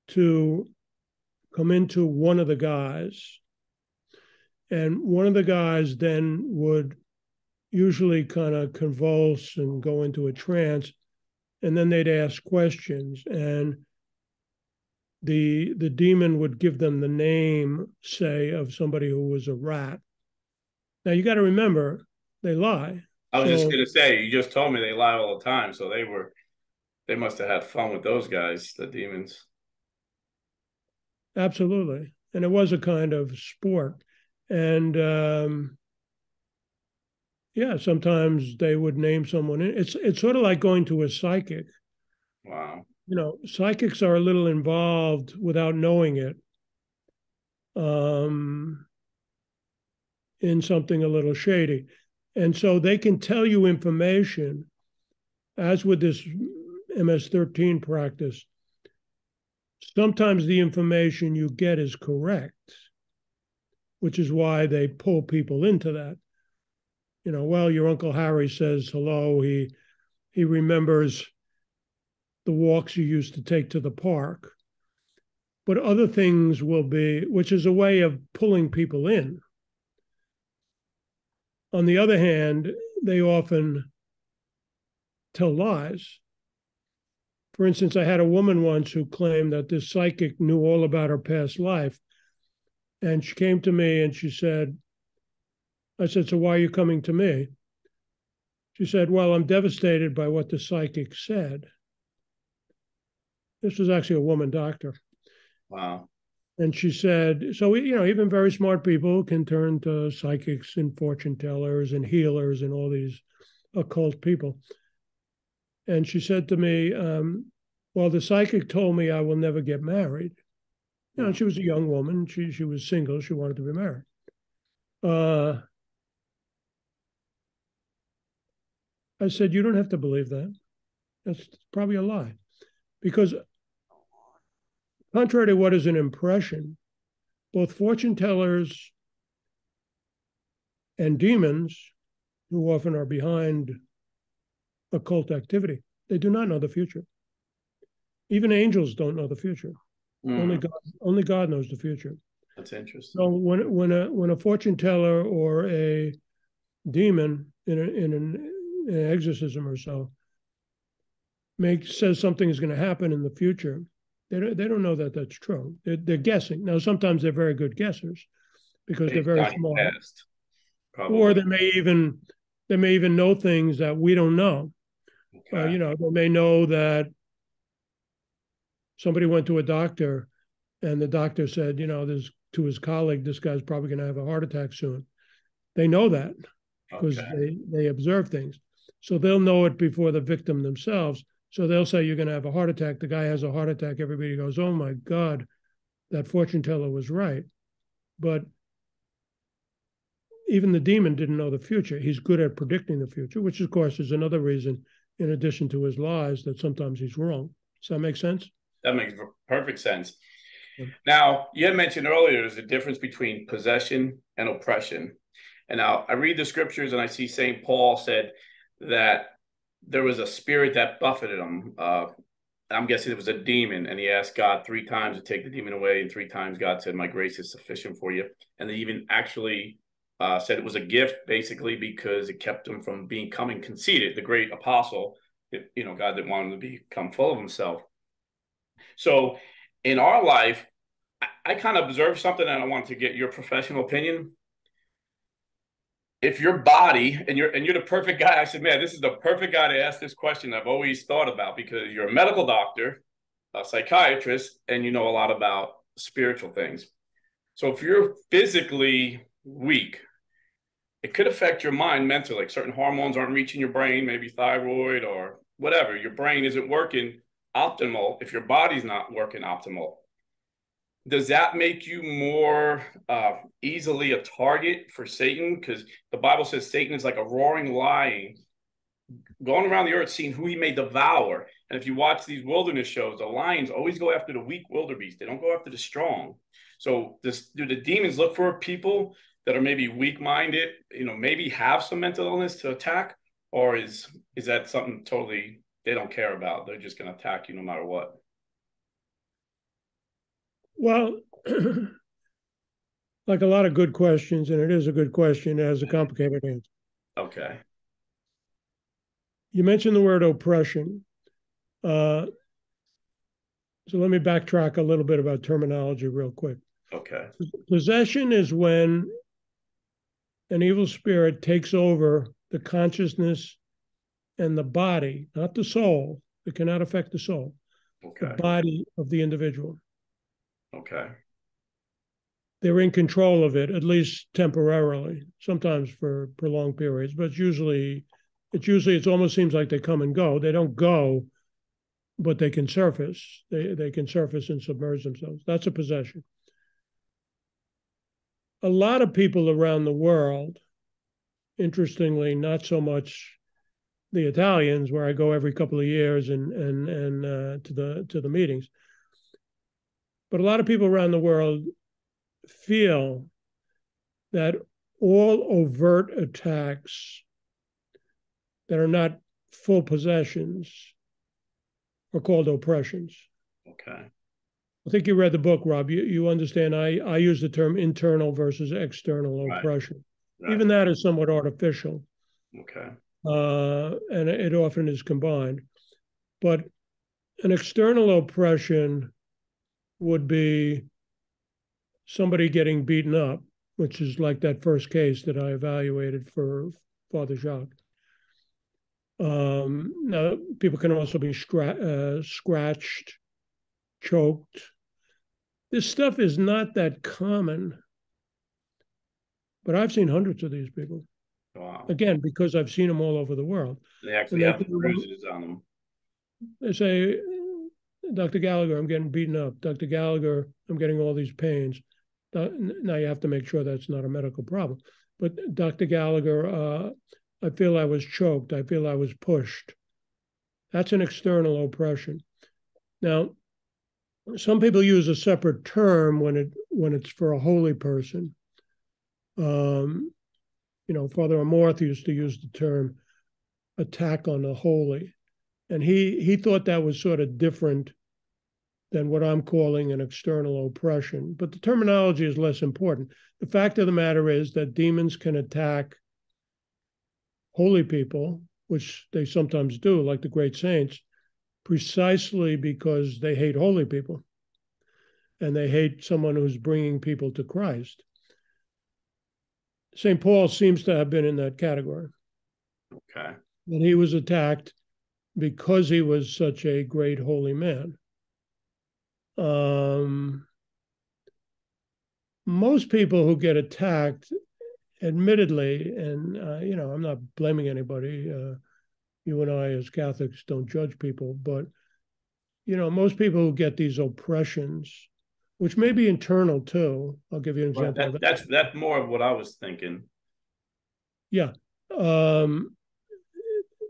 to come into one of the guys. And one of the guys then would usually kind of convulse and go into a trance, and then they'd ask questions, and the the demon would give them the name, say, of somebody who was a rat. Now you got to remember, they lie. I was so, just gonna say, you just told me they lie all the time, so they were they must have had fun with those guys, the demons. Absolutely, and it was a kind of sport. And um, yeah, sometimes they would name someone. It's it's sort of like going to a psychic. Wow. You know, psychics are a little involved without knowing it um, in something a little shady. And so they can tell you information, as with this M S thirteen practice. Sometimes the information you get is correct, which is why they pull people into that. You know, well, your Uncle Harry says hello. He he remembers the walks you used to take to the park. But other things will be, which is a way of pulling people in. On the other hand, they often tell lies. For instance, I had a woman once who claimed that this psychic knew all about her past life. And she came to me and she said, I said, so why are you coming to me? She said, well, I'm devastated by what the psychic said. This was actually a woman doctor. Wow. And she said, so, you know, even very smart people can turn to psychics and fortune tellers and healers and all these occult people. And she said to me, um, well, the psychic told me I will never get married. You know, she was a young woman. She, she was single. She wanted to be married. Uh, I said, you don't have to believe that. That's probably a lie. Because contrary to what is an impression, both fortune tellers and demons, who often are behind occult activity, they do not know the future. Even angels don't know the future. Mm. Only God, only God knows the future. That's interesting. So when when a when a fortune teller or a demon in a, in an, in an exorcism or so makes says something is going to happen in the future, They don't, they don't know that that's true. They're, they're guessing. Now, sometimes they're very good guessers because they they're very smart. Past, or they may even they may even know things that we don't know. Okay. Uh, you know, they may know that somebody went to a doctor and the doctor said, you know, this, to his colleague, this guy's probably going to have a heart attack soon. They know that because okay. they, they observe things. So they'll know it before the victim themselves. So they'll say, you're going to have a heart attack. The guy has a heart attack. Everybody goes, oh, my God, that fortune teller was right. But even the demon didn't know the future. He's good at predicting the future, which, of course, is another reason, in addition to his lies, that sometimes he's wrong. Does that make sense? That makes perfect sense. Yeah. Now, you had mentioned earlier there's a difference between possession and oppression. And now I read the scriptures and I see Saint Paul said that there was a spirit that buffeted him. Uh, I'm guessing it was a demon. And he asked God three times to take the demon away. And three times God said, my grace is sufficient for you. And they even actually uh, said it was a gift, basically, because it kept him from becoming conceited. The great apostle, it, you know, God didn't want him to become full of himself. So in our life, I, I kind of observed something, and I want to get your professional opinion. If your body, and you're and you're the perfect guy, I said, man, this is the perfect guy to ask this question I've always thought about, because you're a medical doctor, a psychiatrist, and you know a lot about spiritual things. So if you're physically weak, it could affect your mind mentally. Like certain hormones aren't reaching your brain, maybe thyroid or whatever. Your brain isn't working optimal if your body's not working optimal. Does that make you more uh, easily a target for Satan? Because the Bible says Satan is like a roaring lion, going around the earth, seeing who he may devour. And if you watch these wilderness shows, the lions always go after the weak wildebeest. They don't go after the strong. So this, do the demons look for people that are maybe weak-minded, you know, maybe have some mental illness to attack? Or is, is that something totally they don't care about? They're just going to attack you no matter what? Well, like a lot of good questions, and it is a good question, it has a complicated answer. Okay. You mentioned the word oppression. Uh, so let me backtrack a little bit about terminology real quick. Okay. Possession is when an evil spirit takes over the consciousness and the body, not the soul. It cannot affect the soul. Okay. The body of the individual. Okay. They're in control of it, at least temporarily, sometimes for prolonged periods, but usually it's usually it almost seems like they come and go. They don't go, but they can surface. They they can surface and submerge themselves. That's a possession. A lot of people around the world, interestingly, not so much the Italians, where I go every couple of years and and and uh, to the to the meetings. But a lot of people around the world feel that all overt attacks that are not full possessions are called oppressions. Okay. I think you read the book, Rob. You, you understand I, I use the term internal versus external right. oppression. Right. Even that is somewhat artificial. Okay. Uh, and it often is combined. But an external oppression would be somebody getting beaten up, which is like that first case that I evaluated for Father Jacques. Um, now, people can also be scra- uh, scratched, choked. This stuff is not that common, but I've seen hundreds of these people. Wow. Again, because I've seen them all over the world. They actually have bruises on them. They say, Doctor Gallagher, I'm getting beaten up. Doctor Gallagher, I'm getting all these pains. Now you have to make sure that's not a medical problem. But Doctor Gallagher, uh, I feel I was choked. I feel I was pushed. That's an external oppression. Now, some people use a separate term when it when it's for a holy person. Um, you know, Father Amorth used to use the term attack on the holy. And he, he thought that was sort of different than what I'm calling an external oppression. But the terminology is less important. The fact of the matter is that demons can attack holy people, which they sometimes do, like the great saints, precisely because they hate holy people. And they hate someone who's bringing people to Christ. Saint Paul seems to have been in that category. Okay. And he was attacked because he was such a great holy man. Um, most people who get attacked, admittedly, and, uh, you know, I'm not blaming anybody. Uh, you and I as Catholics don't judge people. But, you know, most people who get these oppressions, which may be internal, too. I'll give you an example. Well, that, that's, that's more of what I was thinking. Yeah. Um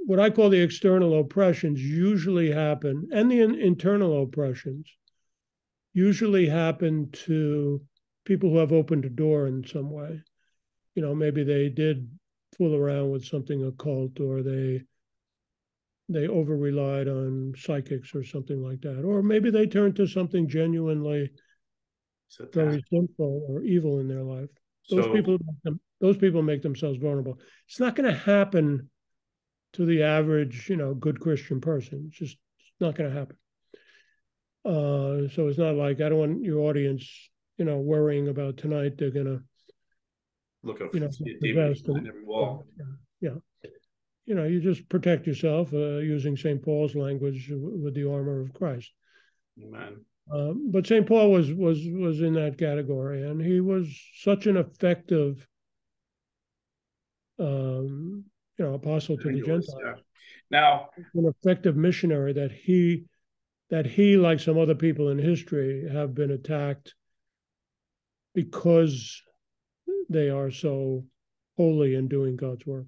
What I call the external oppressions usually happen, and the in- internal oppressions usually happen to people who have opened a door in some way. You know, maybe they did fool around with something occult, or they they over-relied on psychics or something like that. Or maybe they turned to something genuinely very sinful or evil in their life. Those so, people those people make themselves vulnerable. It's not going to happen to the average, you know, good Christian person. It's just it's not going to happen. Uh, so it's not like, I don't want your audience, you know, worrying about tonight. They're going to look up, you know, and, every wall. Yeah, yeah. You know, you just protect yourself uh, using Saint Paul's language w- with the armor of Christ. Amen. Uh, but Saint Paul was was was in that category, and he was such an effective Um, You know, apostle to the Gentiles. Yeah. Now, an effective missionary that he, that he, like some other people in history, have been attacked because they are so holy in doing God's work.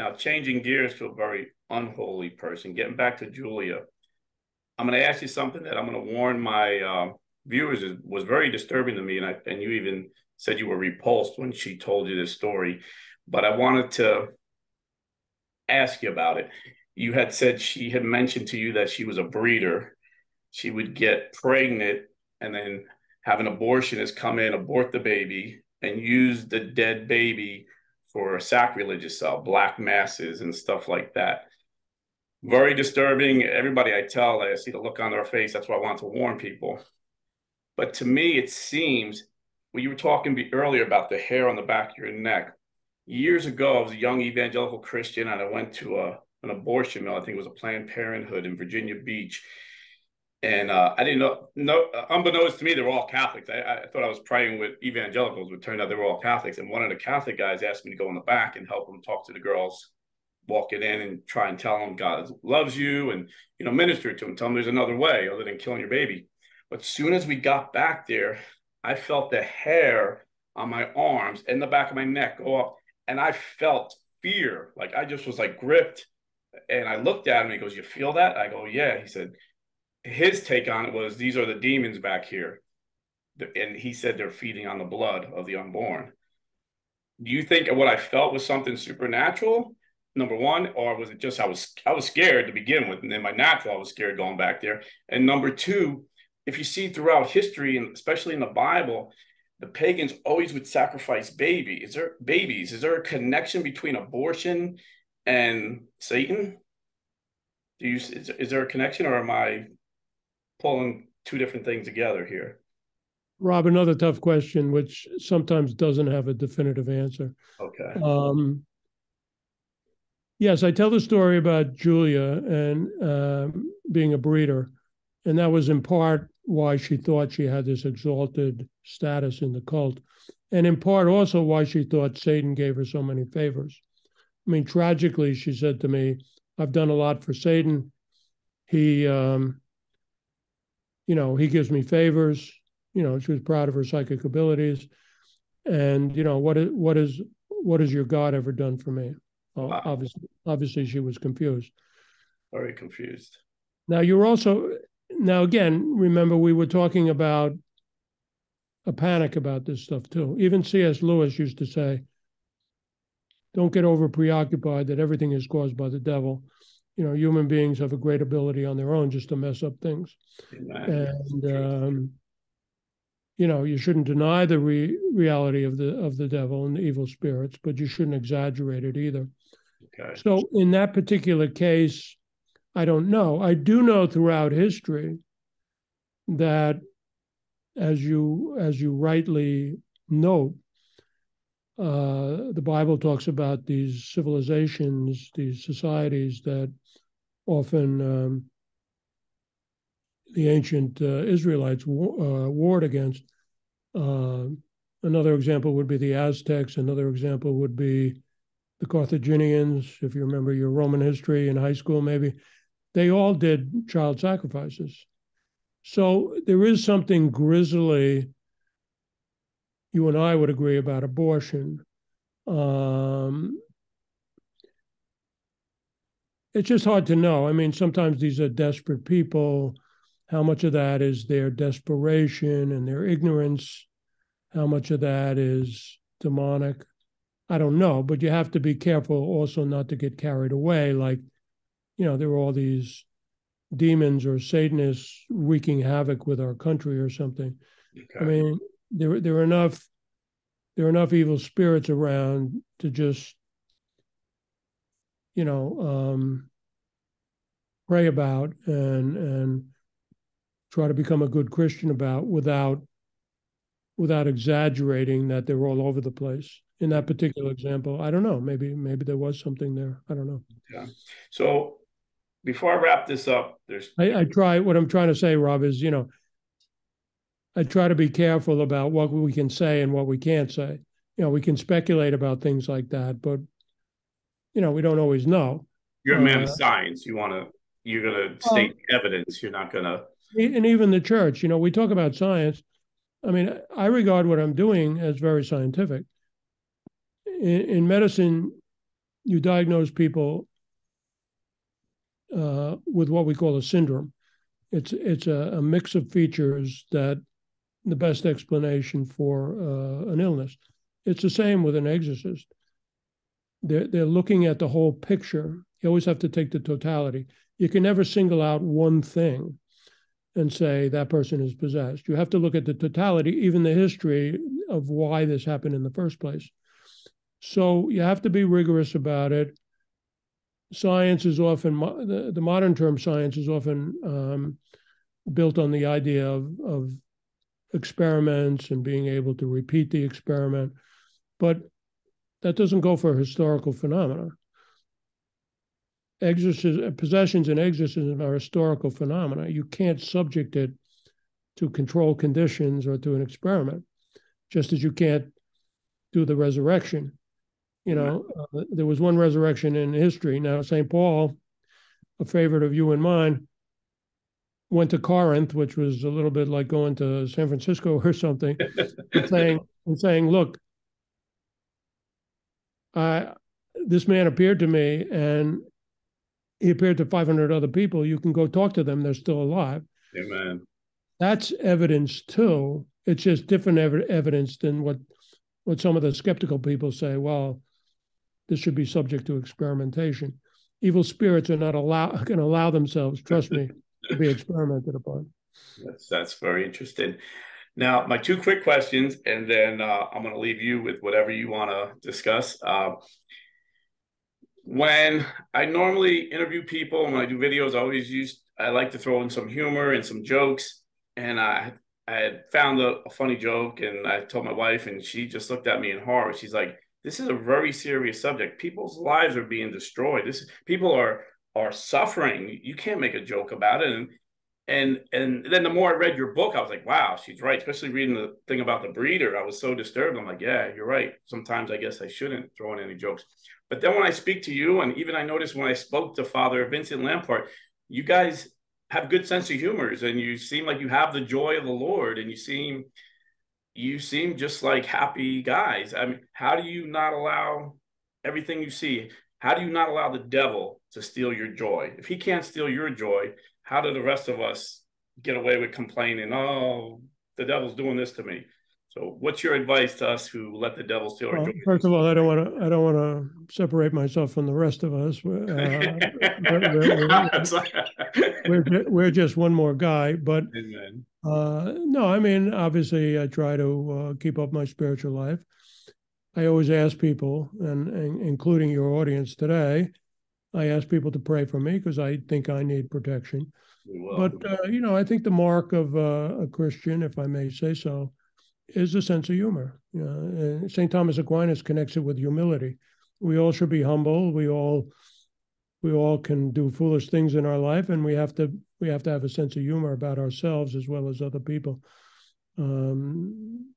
Now, changing gears to a very unholy person, getting back to Julia, I'm going to ask you something that I'm going to warn my uh, viewers is, was very disturbing to me, and I, and you even said you were repulsed when she told you this story, but I wanted to ask you about it. You had said she had mentioned to you that she was a breeder. She would get pregnant and then have an abortionist come in, abort the baby, and use the dead baby for sacrilegious cell, black masses and stuff like that. Very disturbing. Everybody I tell, I see the look on their face. That's why I want to warn people. But to me, it seems, well, you were talking earlier about the hair on the back of your neck. Years ago, I was a young evangelical Christian, and I went to a, an abortion mill. I think it was a Planned Parenthood in Virginia Beach. And uh, I didn't know, no, unbeknownst to me, they were all Catholics. I, I thought I was praying with evangelicals, but it turned out they were all Catholics. And one of the Catholic guys asked me to go in the back and help him talk to the girls, walk it in and try and tell them God loves you and, you know, minister to them, tell them there's another way other than killing your baby. But soon as we got back there, I felt the hair on my arms and the back of my neck go up. And I felt fear, like I just was like gripped. And I looked at him, he goes, "You feel that?" I go, "Yeah." He said, his take on it was, "These are the demons back here." And he said they're feeding on the blood of the unborn. Do you think what I felt was something supernatural, number one, or was it just I was I was scared to begin with, and then my natural, I was scared going back there? And number two, if you see throughout history, and especially in the Bible, the pagans always would sacrifice baby. Is there babies? Is there a connection between abortion and Satan? Do you is, is there a connection, or am I pulling two different things together here? Rob, another tough question, which sometimes doesn't have a definitive answer. Okay. Um, yes, I tell the story about Julia and uh, being a breeder, and that was in part why she thought she had this exalted status in the cult, and in part also why she thought Satan gave her so many favors. I mean, tragically, she said to me, I've done a lot for Satan. He, um, you know, he gives me favors. You know, she was proud of her psychic abilities. And, you know, what is, what is, what has your God ever done for me? Well, wow. Obviously, obviously she was confused. Very confused. Now you're also, now again, remember we were talking about a panic about this stuff too. Even C S Lewis used to say, don't get over preoccupied that everything is caused by the devil. You know, human beings have a great ability on their own just to mess up things. And, um, you know, you shouldn't deny the re reality of the of the devil and the evil spirits, but you shouldn't exaggerate it either. Okay. So in that particular case, I don't know. I do know throughout history that, as you as you rightly note, uh, the Bible talks about these civilizations, these societies that often um, the ancient uh, Israelites war, uh, warred against. Uh, another example would be the Aztecs. Another example would be the Carthaginians. If you remember your Roman history in high school, maybe they all did child sacrifices. So there is something grisly. You and I would agree about abortion. Um, it's just hard to know. I mean, sometimes these are desperate people. How much of that is their desperation and their ignorance? How much of that is demonic? I don't know, but you have to be careful also not to get carried away. Like, you know, there were all these demons or Satanists wreaking havoc with our country or something. Okay. I mean, there, there are enough, there are enough evil spirits around to just, you know, um, pray about and and try to become a good Christian about without without exaggerating that they're all over the place. In that particular example, I don't know. Maybe maybe there was something there. I don't know. Yeah. So before I wrap this up, there's I, I try what I'm trying to say, Rob, is, you know, I try to be careful about what we can say and what we can't say. You know, we can speculate about things like that, but, you know, we don't always know. You're a man uh, of science. You want to, you're going to state uh, evidence. You're not going to. And even the church, you know, we talk about science. I mean, I regard what I'm doing as very scientific. In, in medicine, you diagnose people uh, with what we call a syndrome. It's, it's a, a mix of features that the best explanation for uh, an illness. It's the same with an exorcist. They're, they're looking at the whole picture. You always have to take the totality. You can never single out one thing and say that person is possessed. You have to look at the totality, even the history of why this happened in the first place. So you have to be rigorous about it. Science is often, the, the modern term science is often um, built on the idea of, of experiments and being able to repeat the experiment, but that doesn't go for historical phenomena. Exorcism, possessions and exorcism are historical phenomena. You can't subject it to control conditions or to an experiment, just as you can't do the resurrection. You know, uh, there was one resurrection in history. Now, Saint Paul, a favorite of you and mine, went to Corinth, which was a little bit like going to San Francisco or something, and saying, and saying, look, I, this man appeared to me, and he appeared to five hundred other people. You can go talk to them. They're still alive. Amen. That's evidence, too. It's just different ev evidence than what, what some of the skeptical people say. Well, this should be subject to experimentation. Evil spirits are not allow can allow themselves, trust me, to be experimented upon. That's, that's very interesting. Now, my two quick questions, and then uh, I'm going to leave you with whatever you want to discuss. Uh, when I normally interview people, when I do videos, I always use, I like to throw in some humor and some jokes. And I I had found a, a funny joke, and I told my wife, and she just looked at me in horror. She's like, this is a very serious subject. People's lives are being destroyed. This people are are suffering. You can't make a joke about it. And and and then the more I read your book, I was like, wow, she's right. Especially reading the thing about the breeder. I was so disturbed. I'm like, yeah, you're right. Sometimes I guess I shouldn't throw in any jokes. But then when I speak to you, and even I noticed when I spoke to Father Vincent Lampert, you guys have good sense of humor, and you seem like you have the joy of the Lord, and you seem you seem just like happy guys. I mean, how do you not allow everything you see? How do you not allow the devil to steal your joy? If he can't steal your joy, how do the rest of us get away with complaining, oh, the devil's doing this to me? So what's your advice to us who let the devil steal our well, joy? First of all, I don't want to I don't want to separate myself from the rest of us. Uh, we're, we're, we're, we're just one more guy. But uh, no, I mean, obviously, I try to uh, keep up my spiritual life. I always ask people, and, and including your audience today, I ask people to pray for me because I think I need protection. But, uh, you know, I think the mark of uh, a Christian, if I may say so, is a sense of humor. You know, Saint Thomas Aquinas connects it with humility. We all should be humble. We all we all can do foolish things in our life, and we have to we have to have a sense of humor about ourselves as well as other people. Um,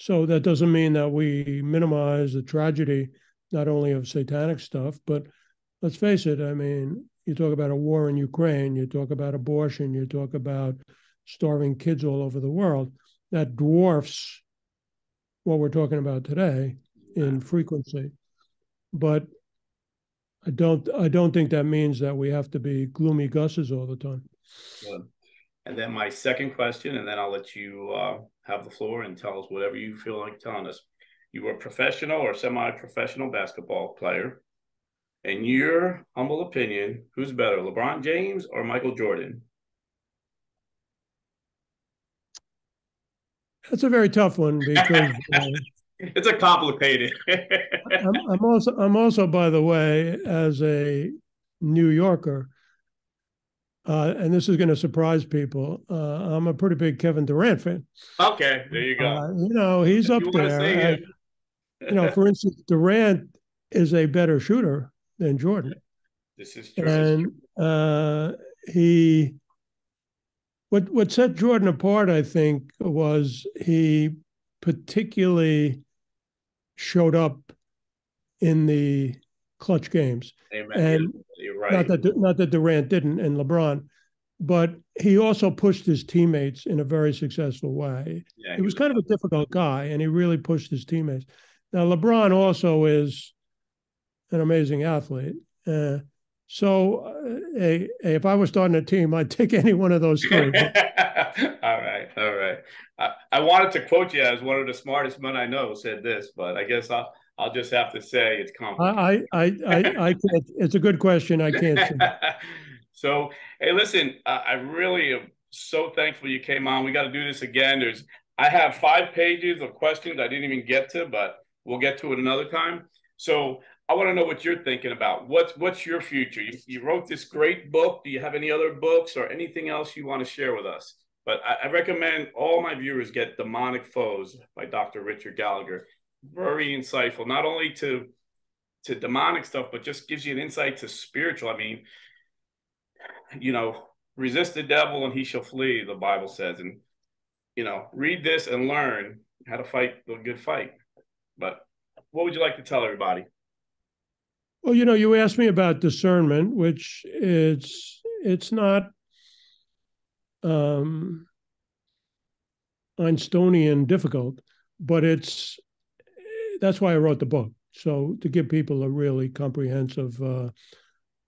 so that doesn't mean that we minimize the tragedy, not only of satanic stuff, but let's face it. I mean, you talk about a war in Ukraine, you talk about abortion, you talk about starving kids all over the world. That dwarfs what we're talking about today in frequency. But I don't I don't think that means that we have to be gloomy gusses all the time. Good. And then my second question, and then I'll let you uh, have the floor and tell us whatever you feel like telling us. You were a professional or semi-professional basketball player. In your humble opinion, who's better, LeBron James or Michael Jordan? That's a very tough one because uh, it's a complicated. I'm, I'm also, I'm also, by the way, as a New Yorker, uh, and this is going to surprise people. Uh, I'm a pretty big Kevin Durant fan. Okay, there you go. Uh, you know, he's if up you there. I, you know, for instance, Durant is a better shooter than Jordan. This is true. And uh, he. What what set Jordan apart, I think, was he particularly showed up in the clutch games. Amen. And you're right. Not that not that Durant didn't, and LeBron, but he also pushed his teammates in a very successful way. Yeah, he was kind of a difficult guy, and he really pushed his teammates. Now, LeBron also is an amazing athlete. Uh, So uh, a, a, if I was starting a team, I'd take any one of those three. All right. All right. I, I wanted to quote you as one of the smartest men I know said this, but I guess I'll, I'll just have to say it's complicated. I, I, I, I can't. It's a good question. I can't. So, hey, listen, uh, I really am so thankful you came on. We got to do this again. There's, I have five pages of questions I didn't even get to, but we'll get to it another time. So I want to know what you're thinking about. What's what's your future? You, you wrote this great book. Do you have any other books or anything else you want to share with us? But I, I recommend all my viewers get Demonic Foes by Doctor Richard Gallagher. Very insightful, not only to, to demonic stuff, but just gives you an insight to spiritual. I mean, you know, resist the devil and he shall flee, the Bible says. And, you know, read this and learn how to fight the good fight. But what would you like to tell everybody? Well, you know, you asked me about discernment, which it's it's not um, Einsteinian difficult, but it's that's why I wrote the book. So to give people a really comprehensive uh,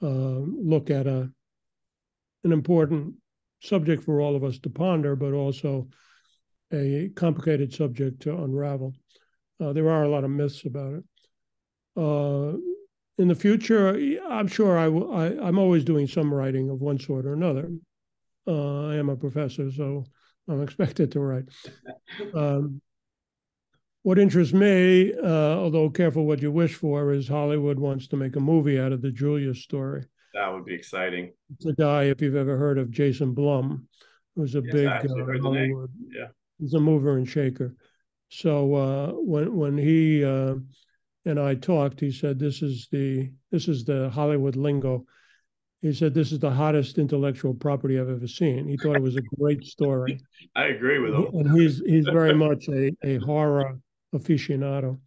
uh, look at a an important subject for all of us to ponder, but also a complicated subject to unravel. Uh, there are a lot of myths about it. Uh, In the future, I'm sure I will, I, I'm always doing some writing of one sort or another. Uh, I am a professor, so I'm expected to write. Um, what interests me, uh, although careful what you wish for, is Hollywood wants to make a movie out of the Julia story. That would be exciting. It's a guy, if you've ever heard of Jason Blum, was a yeah, big uh, Hollywood. Yeah. He's a mover and shaker. So uh, when when he uh, and I talked, he said, "This is the this is the Hollywood lingo." He said, "This is the hottest intellectual property I've ever seen." He thought it was a great story. I agree with him. And he's he's very much a, a horror aficionado.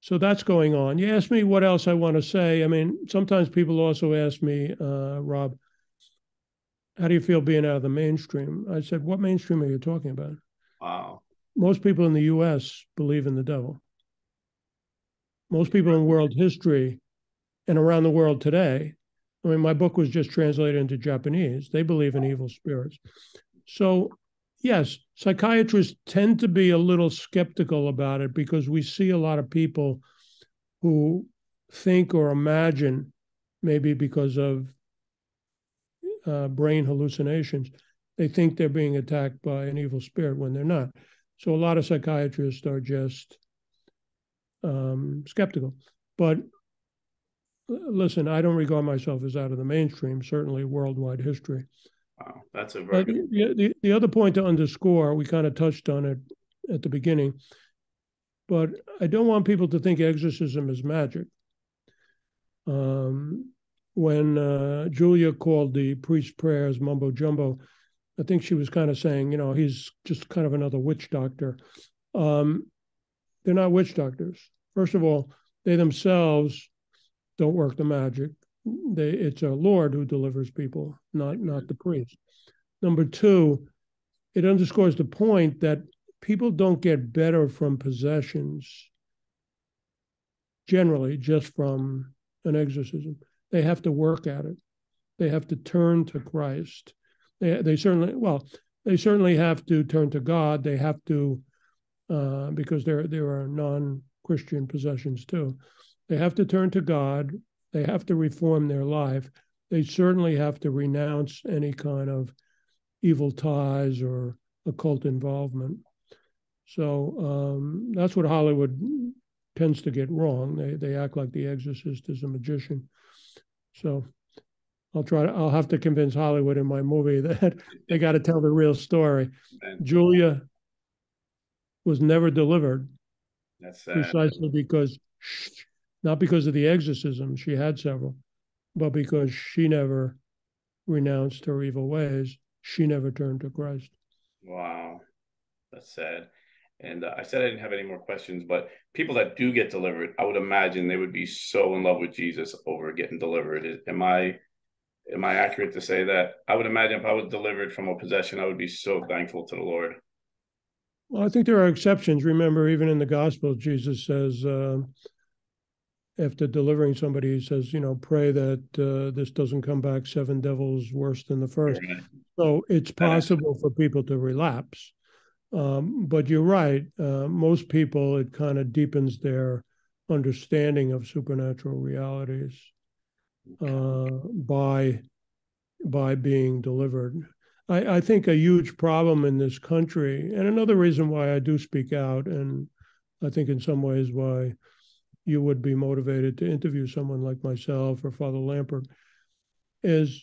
So that's going on. You asked me what else I want to say. I mean, sometimes people also ask me, uh, Rob, how do you feel being out of the mainstream? I said, what mainstream are you talking about? Wow. Most people in the U S believe in the devil. Most people in world history and around the world today, I mean, my book was just translated into Japanese. They believe in evil spirits. So, yes, psychiatrists tend to be a little skeptical about it because we see a lot of people who think or imagine, maybe because of uh, brain hallucinations, they think they're being attacked by an evil spirit when they're not. So a lot of psychiatrists are just um, skeptical. But listen, I don't regard myself as out of the mainstream, certainly worldwide history. Wow, that's a very good... the, the, the other point to underscore, we kind of touched on it at the beginning, but I don't want people to think exorcism is magic. Um, when uh, Julia called the priest's prayers mumbo jumbo, I think she was kind of saying, you know, he's just kind of another witch doctor. Um, they're not witch doctors. First of all, they themselves don't work the magic. They, it's our Lord who delivers people, not, not the priest. Number two, it underscores the point that people don't get better from possessions generally just from an exorcism. They have to work at it. They have to turn to Christ. They, they certainly, well, they certainly have to turn to God. They have to, uh, because there, there are non-Christian possessions too. They have to turn to God. They have to reform their life. They certainly have to renounce any kind of evil ties or occult involvement. So um, that's what Hollywood tends to get wrong. They they act like the exorcist is a magician. So I'll try to, I'll have to convince Hollywood in my movie that they got to tell the real story. Julia was never delivered. That's sad. Precisely because. Not because of the exorcism, she had several, but because she never renounced her evil ways, she never turned to Christ. Wow, that's sad. And uh, I said I didn't have any more questions, but people that do get delivered, I would imagine they would be so in love with Jesus over getting delivered. Am I, am I accurate to say that? I would imagine if I was delivered from a possession, I would be so thankful to the Lord. Well, I think there are exceptions. Remember, even in the Gospels, Jesus says, uh, after delivering somebody, he says, you know, pray that uh, this doesn't come back seven devils worse than the first. So it's possible for people to relapse. Um, but you're right. Uh, most people, it kind of deepens their understanding of supernatural realities uh, by, by being delivered. I, I think a huge problem in this country, and another reason why I do speak out, and I think in some ways why you would be motivated to interview someone like myself or Father Lampert, is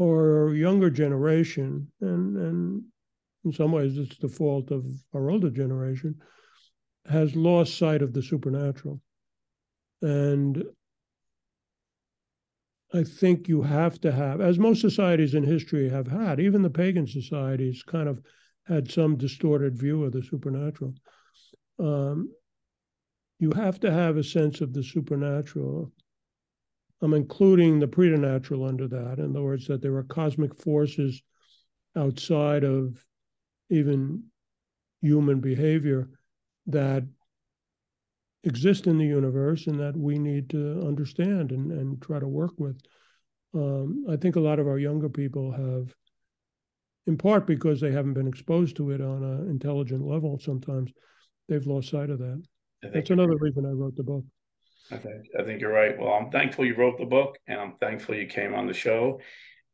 our younger generation, and, and in some ways it's the fault of our older generation, has lost sight of the supernatural. And I think you have to have, as most societies in history have had, even the pagan societies kind of had some distorted view of the supernatural. Um, You have to have a sense of the supernatural. I'm including the preternatural under that. In other words, that there are cosmic forces outside of even human behavior that exist in the universe and that we need to understand and, and try to work with. Um, I think a lot of our younger people have, in part because they haven't been exposed to it on an intelligent level sometimes, they've lost sight of that. That's another reason I wrote the book. I think, I think you're right. Well, I'm thankful you wrote the book, and I'm thankful you came on the show.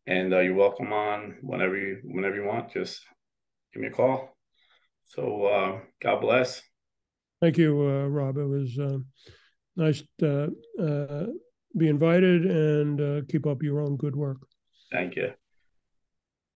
And uh, you're welcome on whenever you, whenever you want. Just give me a call. So uh, God bless. Thank you, uh, Rob. It was uh, nice to uh, uh, be invited, and uh, keep up your own good work. Thank you.